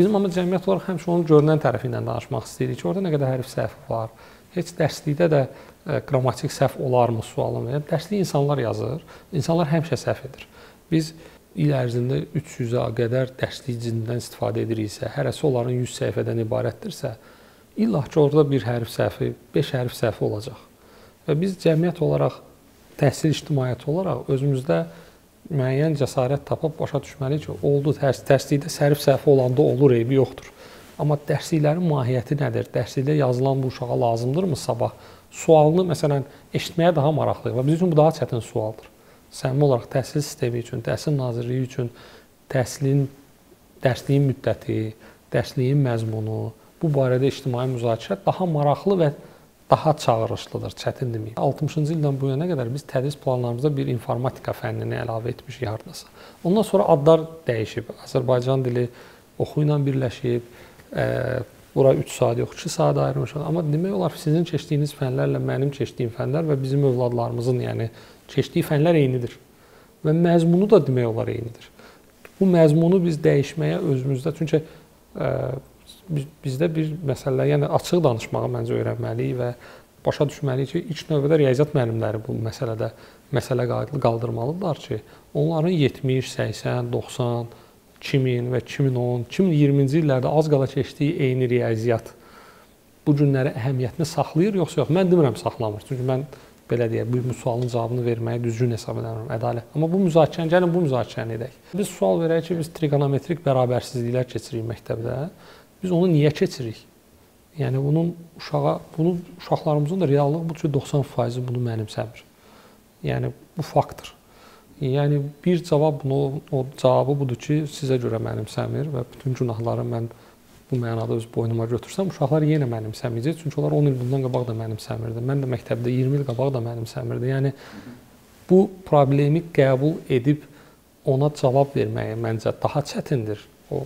Bizim amma cəmiyyət olaraq həmişə onun görünən tərəfi ilə danışmaq istəyirik ki, orada nə qədər hərf səhvi var. Heç dərslikdə də qrammatik səhv olarmı sualım? Yəni, dərslik insanlar yazır, insanlar həmişə səhv edir. Biz İl ərzində üç yüzə qədər dərslik cindindən istifadə ediriksə, hərəsi onların yüz səhifədən ibarətdirsə, illa ki, orada bir hərf səhvi, beş hərf səhvi olacaq. Və biz cəmiyyət olaraq, təhsil ictimaiyyəti olaraq özümüzdə müəyyən cəsarət tapıb başa düşməliyik ki, oldu dərslikdə sərif səhvi olanda olur, eybi yoxdur. Amma dərsliklərin mahiyyəti nədir? Dərslikdə yazılan bu uşağa lazımdırmı sabah? Sualını, məsələn, eşitməyə daha maraqlıyıq və biz üçün bu daha çətin sualdır. Səmimi olaraq təhsil sistemi üçün, təhsil nazirliyi üçün təhsilin, dərsliyin müddəti, dərsliyin məzmunu, bu barədə ictimai müzakirə daha maraqlı və daha çağırışlıdır, çətin deməyim. altmışıncı ildən bu yana qədər biz tədris planlarımızda bir informatika fənnini əlavə etmişik hardasa. Ondan sonra adlar dəyişib. Azərbaycan dili oxu ilə birləşib, e, bura üç saat yox, iki saat ayırmışıq. Amma demək olar ki, sizin keçdiyiniz fənlərlə mənim keçdiyim fənlər və bizim övladlarımızın, yəni, keçdiyi fənlər eynidir və məzmunu da demək olar eynidir. Bu məzmunu biz dəyişməyə özümüzdə, çünki ə, biz, bizdə bir məsələ, yəni açıq danışmağı məncə öyrənməliyik və başa düşməliyik ki, ilk növbədə riyaziyyat müəllimləri bu məsələdə məsələ qaldırmalıdırlar ki, onların yetmiş, səksən, doxsan, iki min və iki min on, iki min iyirminci illərdə az qala keçdiyi eyni riyaziyyat bu günlərə əhəmiyyətini saxlayır, yoxsa yox? Mən demirəm saxlamır, çünki mən belə deyək, bu sualın cavabını verməyi düzgün hesab edəmirəm, ədalət. Amma bu müzakirəni, gəlin bu müzakirəni edək. Biz sual verək ki, biz trigonometrik bərabərsizliklər keçirik məktəbdə. Biz onu niyə keçirik? Yəni, bunun uşağa, bunu uşaqlarımızın da reallığı bu ki, doxsan faizi bunu mənimsəmir. Yəni, bu faktdır. Yəni, bir cavab, bunu, o cavabı budur ki, sizə görə mənimsəmir və bütün günahları mən bu mənada öz boynuma götürsəm, uşaqlar yenə mənimsəməyəcək. Çünki onlar on il bundan qabaq da mənimsəmirdi. Mən də məktəbdə iyirmi il qabaq da mənimsəmirdi. Yəni, bu problemi qəbul edib ona cavab verməyə məncə daha çətindir. O,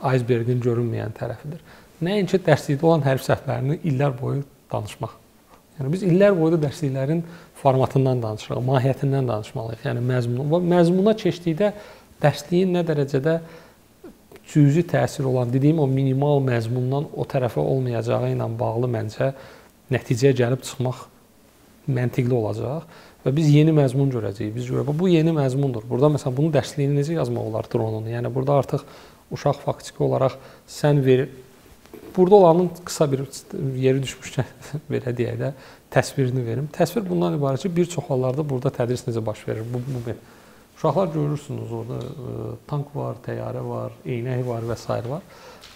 icebergin görünməyən tərəfidir. Nəinki dərslikdə olan hərf səhvlərini illər boyu danışmaq. Yəni, biz illər boyu da dərsliklərin formatından danışırıq, mahiyyətindən danışmalıyıq. Yəni, məzmuna, məzmuna keçdikdə dərsliyin nə dərəcədə cüzi təsir olan, dediyim o minimal məzmundan o tərəfə olmayacağı ilə bağlı məncə nəticəyə gəlib çıxmaq məntiqli olacaq və biz yeni məzmun görəcəyik. Biz görəcəyik, bu yeni məzmundur. Burada məsələn, bunun dərsliyini necə yazmaq olar dronunu? Yəni, burada artıq uşaq faktiki olaraq sən verir, burada olanın qısa bir yeri düşmüşkən, belə deyək də, təsvirini verim. Təsvir bundan ibarət ki, bir çox hallarda burada tədris necə baş verir? Bu, bu, bu. Uşaqlar görürsünüz, orada tank var, təyyarə var, eynək var və s. var.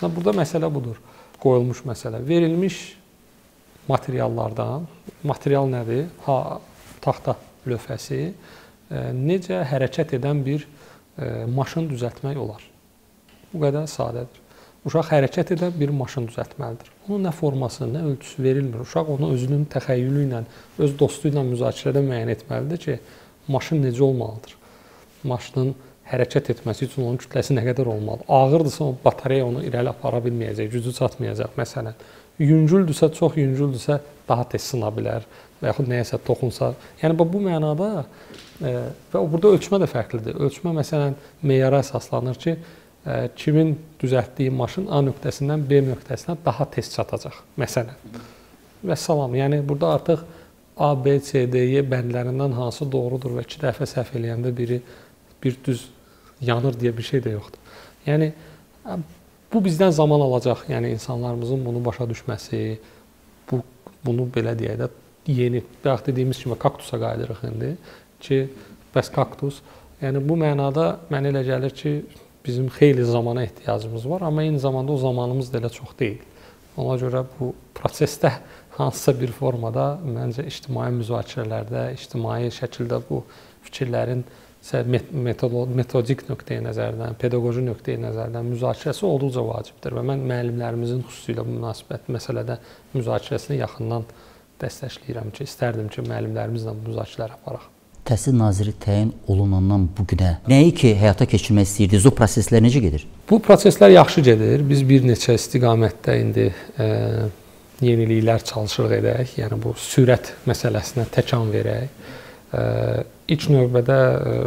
Burada məsələ budur, qoyulmuş məsələ. Verilmiş materiallardan, material nədir? Ha, taxta lövhəsi, necə hərəkət edən bir maşın düzəltmək olar? Bu qədər sadədir. Uşaq hərəkət edən bir maşın düzəltməlidir. Onun nə forması, nə ölçüsü verilmir. Uşaq onu özünün təxəyyülü ilə, öz dostu ilə müzakirədə müəyyən etməlidir ki, maşın necə olmalıdır? Maşının hərəkət etməsi üçün onun kütləsi nə qədər olmalı? Ağırdırsa o batareya onu irəli apara bilməyəcək, gücü çatmayacaq məsələn. Yüngüldürsə, çox yüngüldürsə daha tez sına bilər və yaxud nəyəsə toxunsa. Yəni bu mənada e, və burada ölçmə də fərqlidir. Ölçmə məsələn meyara əsaslanır ki, e, kimin düzəltdiyi maşın A nöqtəsindən B nöqtəsinə daha tez çatacaq məsələn. Və salam, yəni burada artıq A, B, C, D, Y bəndlərindən hansı doğrudur və iki dəfə səhv eləyəndə biri bir düz yanır diye bir şey de yoxdur. Yani bu bizden zaman alacak. Yani insanlarımızın bunu başa düşmesi, bu, bunu belə deyək də yeni, bayaq dediyimiz kimi kaktusa qayıdırıq indi ki, bəs kaktus. Yani bu mənada mənə elə gəlir ki, bizim xeyli zamana ehtiyacımız var, amma eyni zamanda o zamanımız da elə çox deyil. Ona görə bu prosesdə hansısa bir formada məncə ictimai müzakirələrdə, ictimai şəkildə bu fikirlərin metodik nöqteyi nəzərdən, pedaqoji nöqteyi nəzərdən müzakirəsi olduqca vacibdir və mən müəllimlərimizin xüsusilə bu münasibət məsələdə müzakirəsini yaxından dəstəkləyirəm ki, istərdim ki, müəllimlərimizlə bu müzakirələr aparaq. Təhsil naziri təyin olunandan bu günə nəyi ki həyata keçirmək istəyirdiniz, o proseslər necə gedir? Bu proseslər yaxşı gedir. Biz bir neçə istiqamətdə indi e, yeniliklər çalışırıq edək, yəni bu sürət məsələsinə təkan verək. E, İlk növbədə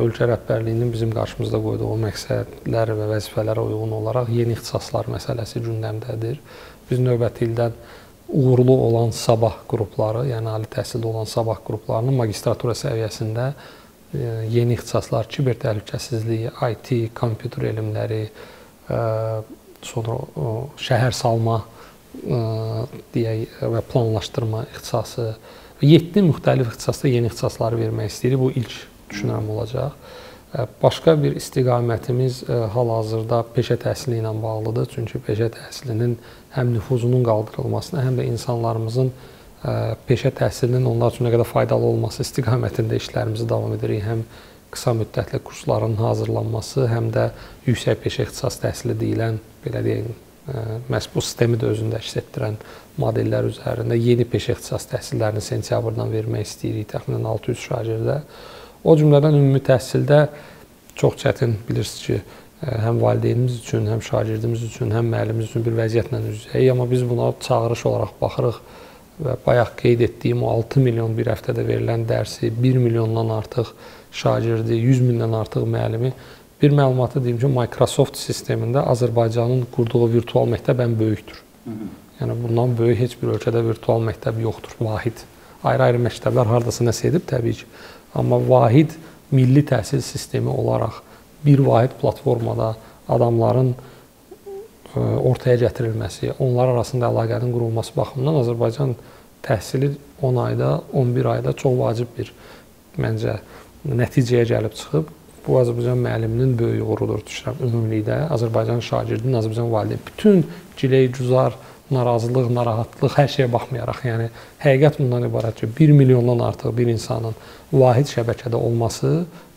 ölkə rəhbərliyinin bizim qarşımızda qoyduğu məqsədlər və vəzifələrə uyğun olaraq yeni ixtisaslar məsələsi gündəmdədir. Biz növbəti ildən uğurlu olan sabah qrupları, yəni ali təhsildə olan sabah qruplarının magistratura səviyyəsində yeni ixtisaslar, kiber təhlükəsizliyi, I T, kompüter elmləri, sonra şəhər salma deyək və planlaşdırma ixtisası, yeddi müxtəlif ixtisasda yeni ixtisasları vermək istəyirik. Bu ilk düşünürəm olacaq. Başqa bir istiqamətimiz hal-hazırda peşə təhsili ilə bağlıdır. Çünki peşə təhsilinin həm nüfuzunun qaldırılmasına, həm də insanlarımızın peşə təhsilinin onlar üçün nə qədər faydalı olması istiqamətində işlərimizi davam edirik. Həm qısa müddətli kursların hazırlanması, həm də yüksək peşə ixtisas təhsili deyilən, belə deyək, məhz bu sistemi də özündə əks etdirən modellər üzərində yeni peşə ixtisas təhsillərini sentyabrdan vermək istəyirik, təxminən altı yüz şagirdə. O cümlədən ümumi təhsildə çox çətin bilirsiniz ki, həm valideynimiz üçün, həm şagirdimiz üçün, həm müəllimimiz üçün bir vəziyyətlə üzrəyik, amma biz buna çağırış olaraq baxırıq və bayaq qeyd etdiyim o altı milyon bir həftədə verilən dərsi, bir milyondan artıq şagirdi, yüz mindən artıq müəllimi. Bir məlumatı deyim ki, Microsoft sistemində Azərbaycanın qurduğu virtual məktəb ən böyükdür. Yəni bundan böyük heç bir ölkədə virtual məktəb yoxdur, vahid. Ayrı-ayrı məktəblər hardasa nəsə edib təbii ki, amma vahid milli təhsil sistemi olaraq bir vahid platformada adamların ortaya gətirilməsi, onlar arasında əlaqənin qurulması baxımından Azərbaycan təhsili on ayda, on bir ayda çox vacib bir məncə nəticəyə gəlib çıxıb. Bu Azərbaycan müəlliminin böyük uğurudur düşünürəm ümumilikdə. Azərbaycan şagirdinin, Azərbaycan valideyn bütün ciley, cüzar, narazılıq, narahatlıq hər şeyə baxmayaraq, yəni həqiqət bundan ibarət ki, bir milyondan artıq bir insanın vahid şəbəkədə olması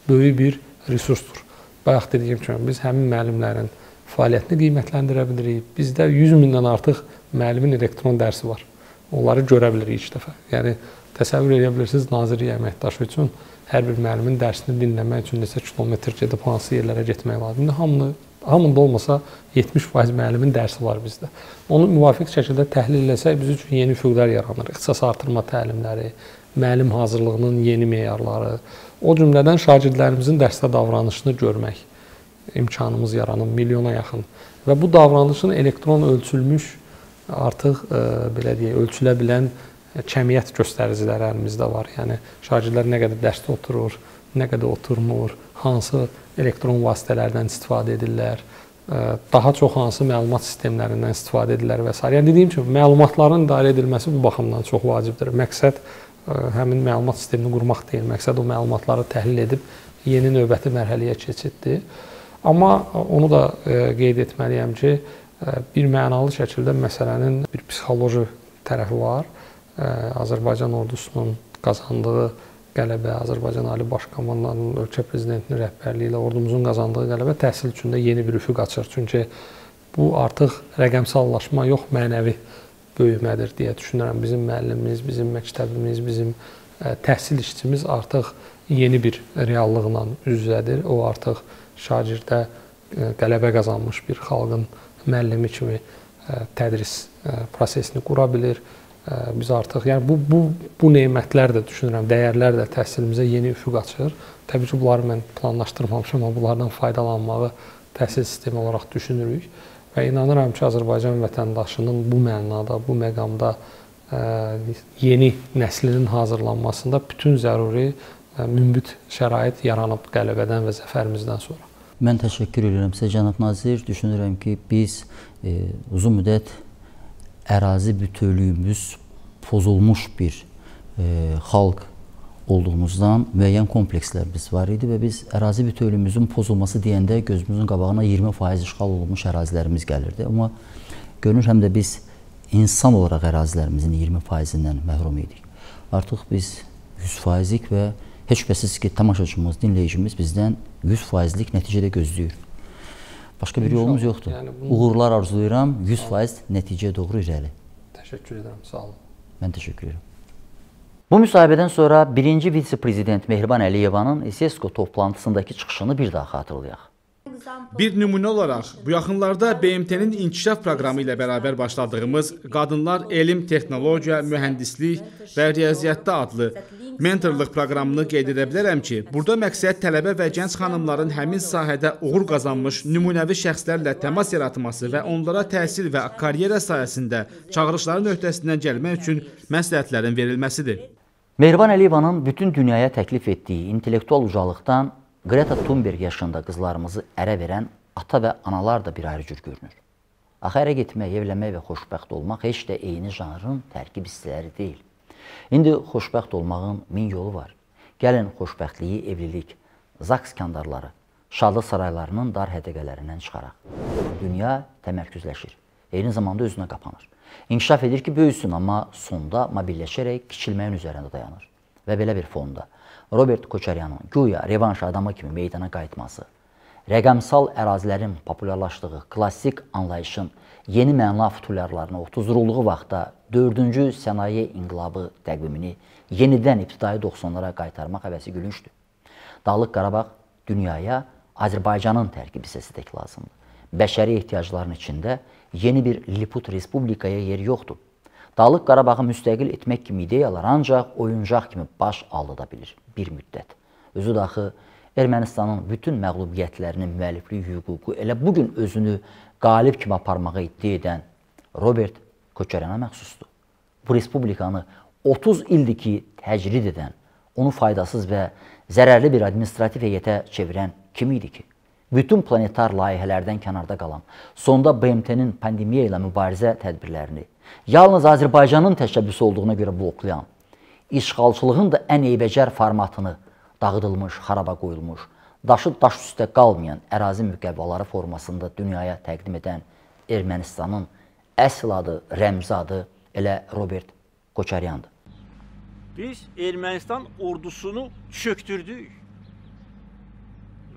böyük bir resursdur. Bayaq dediyim kimi biz həmin müəllimlərin fəaliyyətini qiymətləndirə bilirik. Bizdə yüz mindən artıq müəllimin elektron dərsi var. Onları görə bilirik ilk dəfə. Yəni təsəvvür edə bilirsiniz, nazirlik əməkdaşı üçün hər bir müəllimin dərsini dinləmək üçün neçə kilometr gedib hansı yerlərə getmək lazımdır. Hamını, hamında olmasa yetmiş faiz müəllimin dərsi var bizdə. Onu müvafiq şəkildə təhlil eləsək, biz üçün yeni üfüqlər yaranır. İxtisas artırma təlimləri, müəllim hazırlığının yeni meyarları, o cümlədən şagirdlərimizin dərsdə davranışını görmək imkanımız yaranır, milyona yaxın. Və bu davranışın elektron ölçülmüş, artıq e, belə deyək, ölçülə bilən kəmiyyət göstəriciləri əlimizdə var. Yəni şagirdlər nə qədər dərsdə oturur, nə qədər oturmur, hansı elektron vasitələrdən istifadə edirlər, daha çox hansı məlumat sistemlərindən istifadə edirlər və sair. Yəni dediyim kimi məlumatların idarə edilməsi bu baxımdan çox vacibdir. Məqsəd həmin məlumat sistemini qurmaq deyil, məqsəd o məlumatları təhlil edib yeni növbəti mərhələyə keçiddir. Amma onu da qeyd etməliyəm ki, bir mənalı şəkildə məsələnin bir psixoloji tərəfi var. Azərbaycan ordusunun qazandığı qələbə, Azərbaycan Ali Baş Komandanının, ölkə prezidentinin rəhbərliyi ilə ordumuzun qazandığı qələbə təhsil üçün də yeni bir üfüq açır. Çünki bu artıq rəqəmsallaşma yox, mənəvi böyümədir deyə düşünürəm. Bizim müəllimimiz, bizim məktəbimiz, bizim təhsil işçimiz artıq yeni bir reallıqla üz-üzədir. O artıq şagirdə qələbə qazanmış bir xalqın müəllimi kimi tədris prosesini qura bilir. Biz artıq, yəni bu, bu, bu neymətlər də düşünürəm, dəyərlər də təhsilimizə yeni üfüq açır. Təbii ki, bunları mən planlaşdırmamışam, amma bunlardan faydalanmağı təhsil sistemi olaraq düşünürük. Və inanıram ki, Azərbaycan vətəndaşının bu mənada, bu məqamda yeni nəslinin hazırlanmasında bütün zəruri münbit şərait yaranıb qələbədən və zəfərimizdən sonra. Mən təşəkkür edirəm sizə, cənab nazir. Düşünürəm ki, biz e, uzun müddət ərazi bütövlüyümüz pozulmuş bir e, xalq olduğumuzdan müəyyən komplekslərimiz var idi və biz ərazi bütövlüyümüzün pozulması deyəndə gözümüzün qabağına iyirmi faiz işğal olunmuş ərazilərimiz gəlirdi. Amma görünür həm də biz insan olaraq ərazilərimizin iyirmi faizindən məhrum idik. Artıq biz yüz faizik və heç şübhəsiz ki, tamaşaçımız, dinləyicimiz bizdən yüz faizlik nəticədə gözləyir. Başqa bir yolumuz yoxdur. Yəni, bunu... Uğurlar arzulayıram, yüz faiz nəticəyə doğru irəli. Təşəkkür edirəm, sağ olun. Mən təşəkkür edirəm. Bu müsahibədən sonra birinci vitse-prezident Mehriban Əliyevanın E S E S K O toplantısındakı çıxışını bir daha xatırlayaq. Bir nümunə olaraq, bu yaxınlarda B M T-nin inkişaf proqramı ilə bərabər başladığımız Qadınlar Elm, Texnologiya, Mühəndislik və Riyaziyyatda adlı mentorluq proqramını qeyd edə bilərəm ki, burada məqsəd tələbə və gənc xanımların həmin sahədə uğur qazanmış nümunəvi şəxslərlə təmas yaratması və onlara təhsil və karyera sayəsində çağırışların öhdəsindən gəlmək üçün məsləhətlərin verilməsidir. Mehriban Əliyevanın bütün dünyaya təklif etdiyi intellektual ucalıqdan Greta Thunberg yaşında qızlarımızı ərə verən ata və analar da bir ayrı cür görünür. Axı ərə getmək, evlənmək və xoşbəxt olmaq heç də eyni janrın tərkib hissələri deyil. İndi xoşbəxt olmağın min yolu var. Gəlin xoşbəxtliyi evlilik, zaks kandarları, şadlıq saraylarının dar hədəqələrindən çıxaraq. Dünya təmərküzləşir, eyni zamanda özünə qapanır. İnkişaf edir ki, böyüsün, amma sonda mobilləşərək kiçilməyin üzərində dayanır və belə bir fonda. Robert Koçaryanın güya revanş adamı kimi meydana qayıtması, rəqəmsal ərazilərin populyarlaşdığı klassik anlayışın yeni məna futulyarlarına otuzluğu vaxtda dördüncü sənaye inqilabı təqvimini yenidən ibtidai doxsanlara qaytarmaq həvəsi gülüncdür. Dağlıq Qarabağ dünyaya Azərbaycanın tərkib hissəsi tək lazımdır. Bəşəri ehtiyacların içində yeni bir Liput Respublikaya yer yoxdur. Dağlıq Qarabağı müstəqil etmək kimi ideyalar ancaq oyuncaq kimi baş aldıda bilir bir müddət. Özü daxı Ermənistanın bütün məğlubiyyətlərinin müəlliflik hüququ elə bugün özünü qalib kimi aparmağa iddia edən Robert Koçaryana məxsusdur. Bu respublikanı otuz ildir ki təcrid edən, onu faydasız və zərərli bir administrativ heyətə çevirən kim idi ki? Bütün planetar layihələrdən kənarda qalan, sonda B M T-nin pandemiya ilə mübarizə tədbirlərini, yalnız Azərbaycanın təşəbbüsü olduğuna görə bloklayan, işğalçılığın da ən eybəcər formatını dağıdılmış, xaraba qoyulmuş, daşı daş üstə qalmayan ərazi müqəvvaları formasında dünyaya təqdim edən Ermənistanın əsl adı, rəmzi adı elə Robert Koçaryandır. Biz Ermənistan ordusunu çöktürdük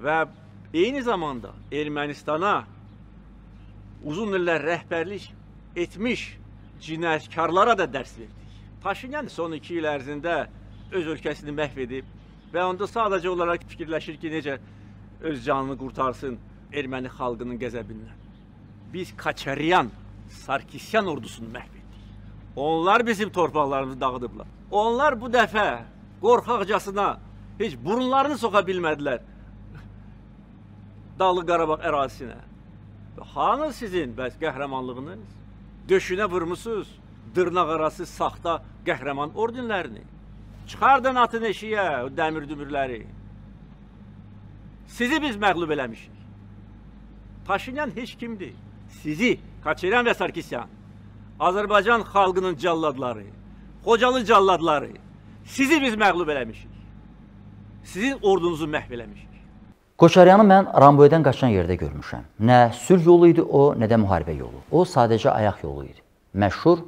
və eyni zamanda Ermənistana uzun illər rəhbərlik etmiş cinayətkarlara da dərs verdik. Paşinyan son iki il ərzində öz ölkəsini məhv edib və onda sadəcə olaraq fikirləşir ki, necə öz canını qurtarsın erməni xalqının qəzəbindən. Biz Koçaryan, Sarkisyan ordusunu məhv etdik. Onlar bizim torpaqlarımızı dağıdıblar. Onlar bu dəfə qorxaqcasına heç burunlarını soxa bilmədilər Dağlıq Qarabağ ərazisinə. Hanı sizin bəs qəhrəmanlığınız? Döşünə vurmusunuz dırnaq arası saxta qəhrəman ordinlərini. Çıxardın atın eşiyə o dəmir dümürləri. Sizi biz məğlub eləmişik. Paşinyan heç kimdir. Sizi, Koçaryan və Sarkisyan, Azərbaycan xalqının calladları, Xocalı calladları, sizi biz məğlub eləmişik. Sizin ordunuzu məhv eləmişik. Koçaryanı mən Ramboy'dan qaçan yerdə görmüşəm. Nə sülh yolu idi o, nə də müharibə yolu. O sadəcə ayaq yolu idi. Məşhur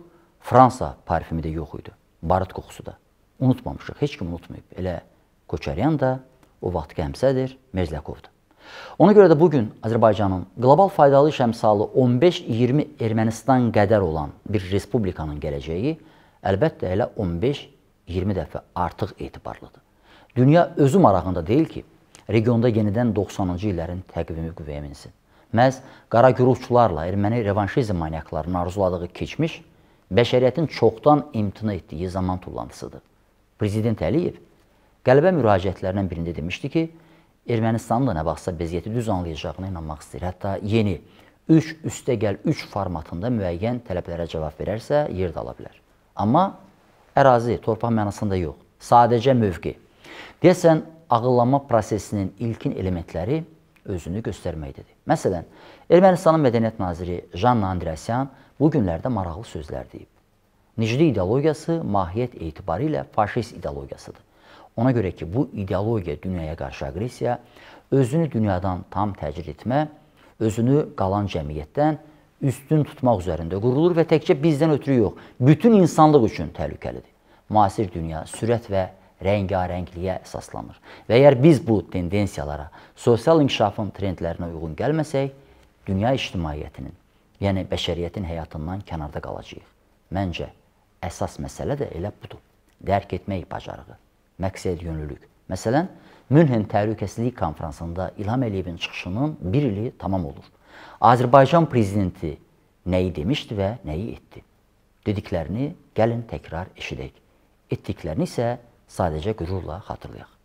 Fransa parfümü də yox idi. Barıt qoxusu da. Unutmamışıq, heç kim unutmayıb. Elə Koçaryan da o vaxt qəmsədir, Merzləkovdur. Ona görə də bugün Azərbaycanın qlobal faydalı iş əmsalı on beş iyirmi Ermənistan qədər olan bir respublikanın gələcəyi əlbəttə elə on beş iyirmi dəfə artıq etibarlıdır. Dünya özü marağında deyil ki, regionda yenidən doxsanıncı illərin təqvimi qüvvəyə minsin. Məhz qara güruhçularla erməni revanşizm maniaklarının arzuladığı keçmiş, bəşəriyyətin çoxdan imtina etdiyi zaman tullantısıdır. Prezident Əliyev qələbə müraciətlərindən birində demişdi ki, Ermənistanın da nə baxsa vəziyyəti düz anlayacağına inanmaq istəyir. Hətta yeni üç üstə gəl üç formatında müəyyən tələblərə cavab verərsə, yer də ala bilər. Amma ərazi, torpaq mənasında yox, sadəcə mövqi. Deyəsən, ağıllama prosesinin ilkin elementləri özünü göstərməkdədir. Məsələn, Ermənistanın Mədəniyyət Naziri Janna Andreasyan bu günlərdə maraqlı sözlər deyib. Necdi ideologiyası mahiyyət etibarilə faşist ideologiyasıdır. Ona görə ki, bu ideologiya dünyaya qarşı agresiya, özünü dünyadan tam təcrid etmə, özünü qalan cəmiyyətdən üstün tutmaq üzərində qurulur və təkcə bizdən ötürü yox, bütün insanlıq üçün təhlükəlidir. Müasir dünya sürət və rəngarəngliyə əsaslanır. Və əgər biz bu tendensiyalara, sosial inkişafın trendlərinə uyğun gəlməsək, dünya ictimaiyyətinin, yəni bəşəriyyətin həyatından kənarda qalacağıq. Məncə, əsas məsələ də elə budur. Dərk etmək bacarığı, məqsəd yönlülük. Məsələn, Münhen Təhlükəsizlik Konferansında İlham Əliyevin çıxışının bir ili tamam olur. Azərbaycan prezidenti nəyi demişdi və nəyi etdi? Dediklərini gəlin təkrar eşidək. Etdiklərini isə sadəcə qürurla xatırlayaq.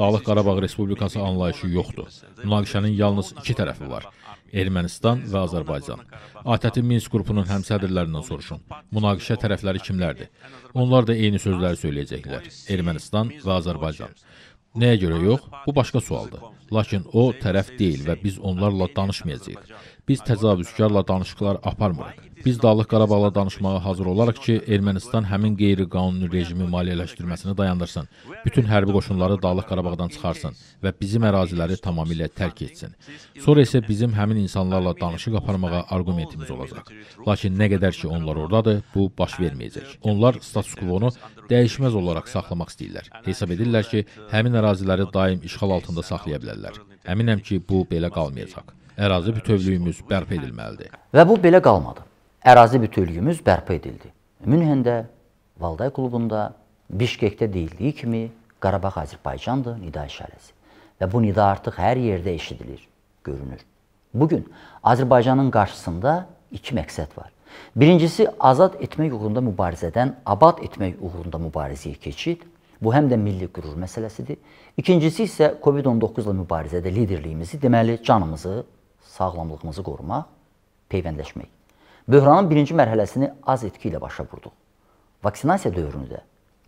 Dağlıq Qarabağ Respublikası anlayışı yoxdur. Münaqişənin yalnız iki tərəfi var. Ermənistan və Azərbaycan. ATƏT-i Minsk qrupunun həmsədrlərindən soruşun. Münaqişə tərəfləri kimlərdir? Onlar da eyni sözləri söyləyəcəklər. Ermənistan və Azərbaycan. Nəyə görə yox? Bu başqa sualdır. Lakin o tərəf deyil və biz onlarla danışmayacağıq. Biz təcavüzkarla danışıqlar aparmırıq. Biz Dağlıq Qarabağla danışmağa hazır olaraq ki, Ermənistan həmin qeyri-qanuni rejimi maliyyələşdirməsini dayandırsın, bütün hərbi qoşunları Dağlıq Qarabağdan çıxarsın və bizim əraziləri tamamilə tərk etsin. Sonra isə bizim həmin insanlarla danışıq aparmağa argumentimiz olacaq. Lakin nə qədər ki onlar oradadır, bu baş verməyəcək. Onlar status quo-nu dəyişməz olaraq saxlamaq istəyirlər. Hesab edirlər ki, həmin əraziləri daim işğal altında saxlaya bilərlər. Əminəm ki, bu belə qalmayacaq. Ərazi bütövlüyümüz bərpa edilməlidir. Və bu belə qalmadı. Ərazi bütövlüyümüz bərpa edildi. Münhendə, Valday klubunda, Bişkekdə deyildiyi kimi Qarabağ Azərbaycandır nida işarəsi. Və bu nida artıq hər yerdə eşidilir, görünür. Bugün Azərbaycanın qarşısında iki məqsəd var. Birincisi, azad etmək uğrunda mübarizədən abad etmək uğrunda mübarizəyə keçid. Bu həm də milli qürur məsələsidir. İkincisi isə Covid on doqquz ilə mübarizədə liderliyimizi, deməli canımızı, sağlamlığımızı qorumaq, peyvəndləşmək. Böhranın birinci mərhələsini az etki ilə başa vurduq. Vaksinasiya dövrünü də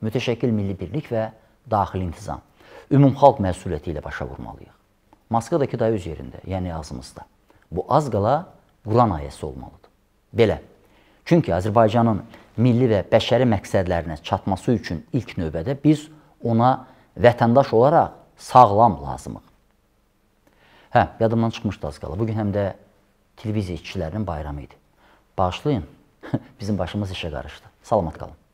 mütəşəkkil milli birlik və daxili intizam, ümumxalq məsuliyyəti ilə başa vurmalıyıq. Maskadakı da öz yerində, yəni ağzımızda. Bu az qala Quran ayəsi olmalıdır. Belə, çünki Azərbaycanın milli və bəşəri məqsədlərinə çatması üçün ilk növbədə biz ona vətəndaş olaraq sağlam lazımıq. Hə, yadımdan çıxmışdı az qala. Bugün həm də televiziya işçilərinin bayramı idi. Bağışlayın, bizim başımız işə qarışdı. Salamat qalın.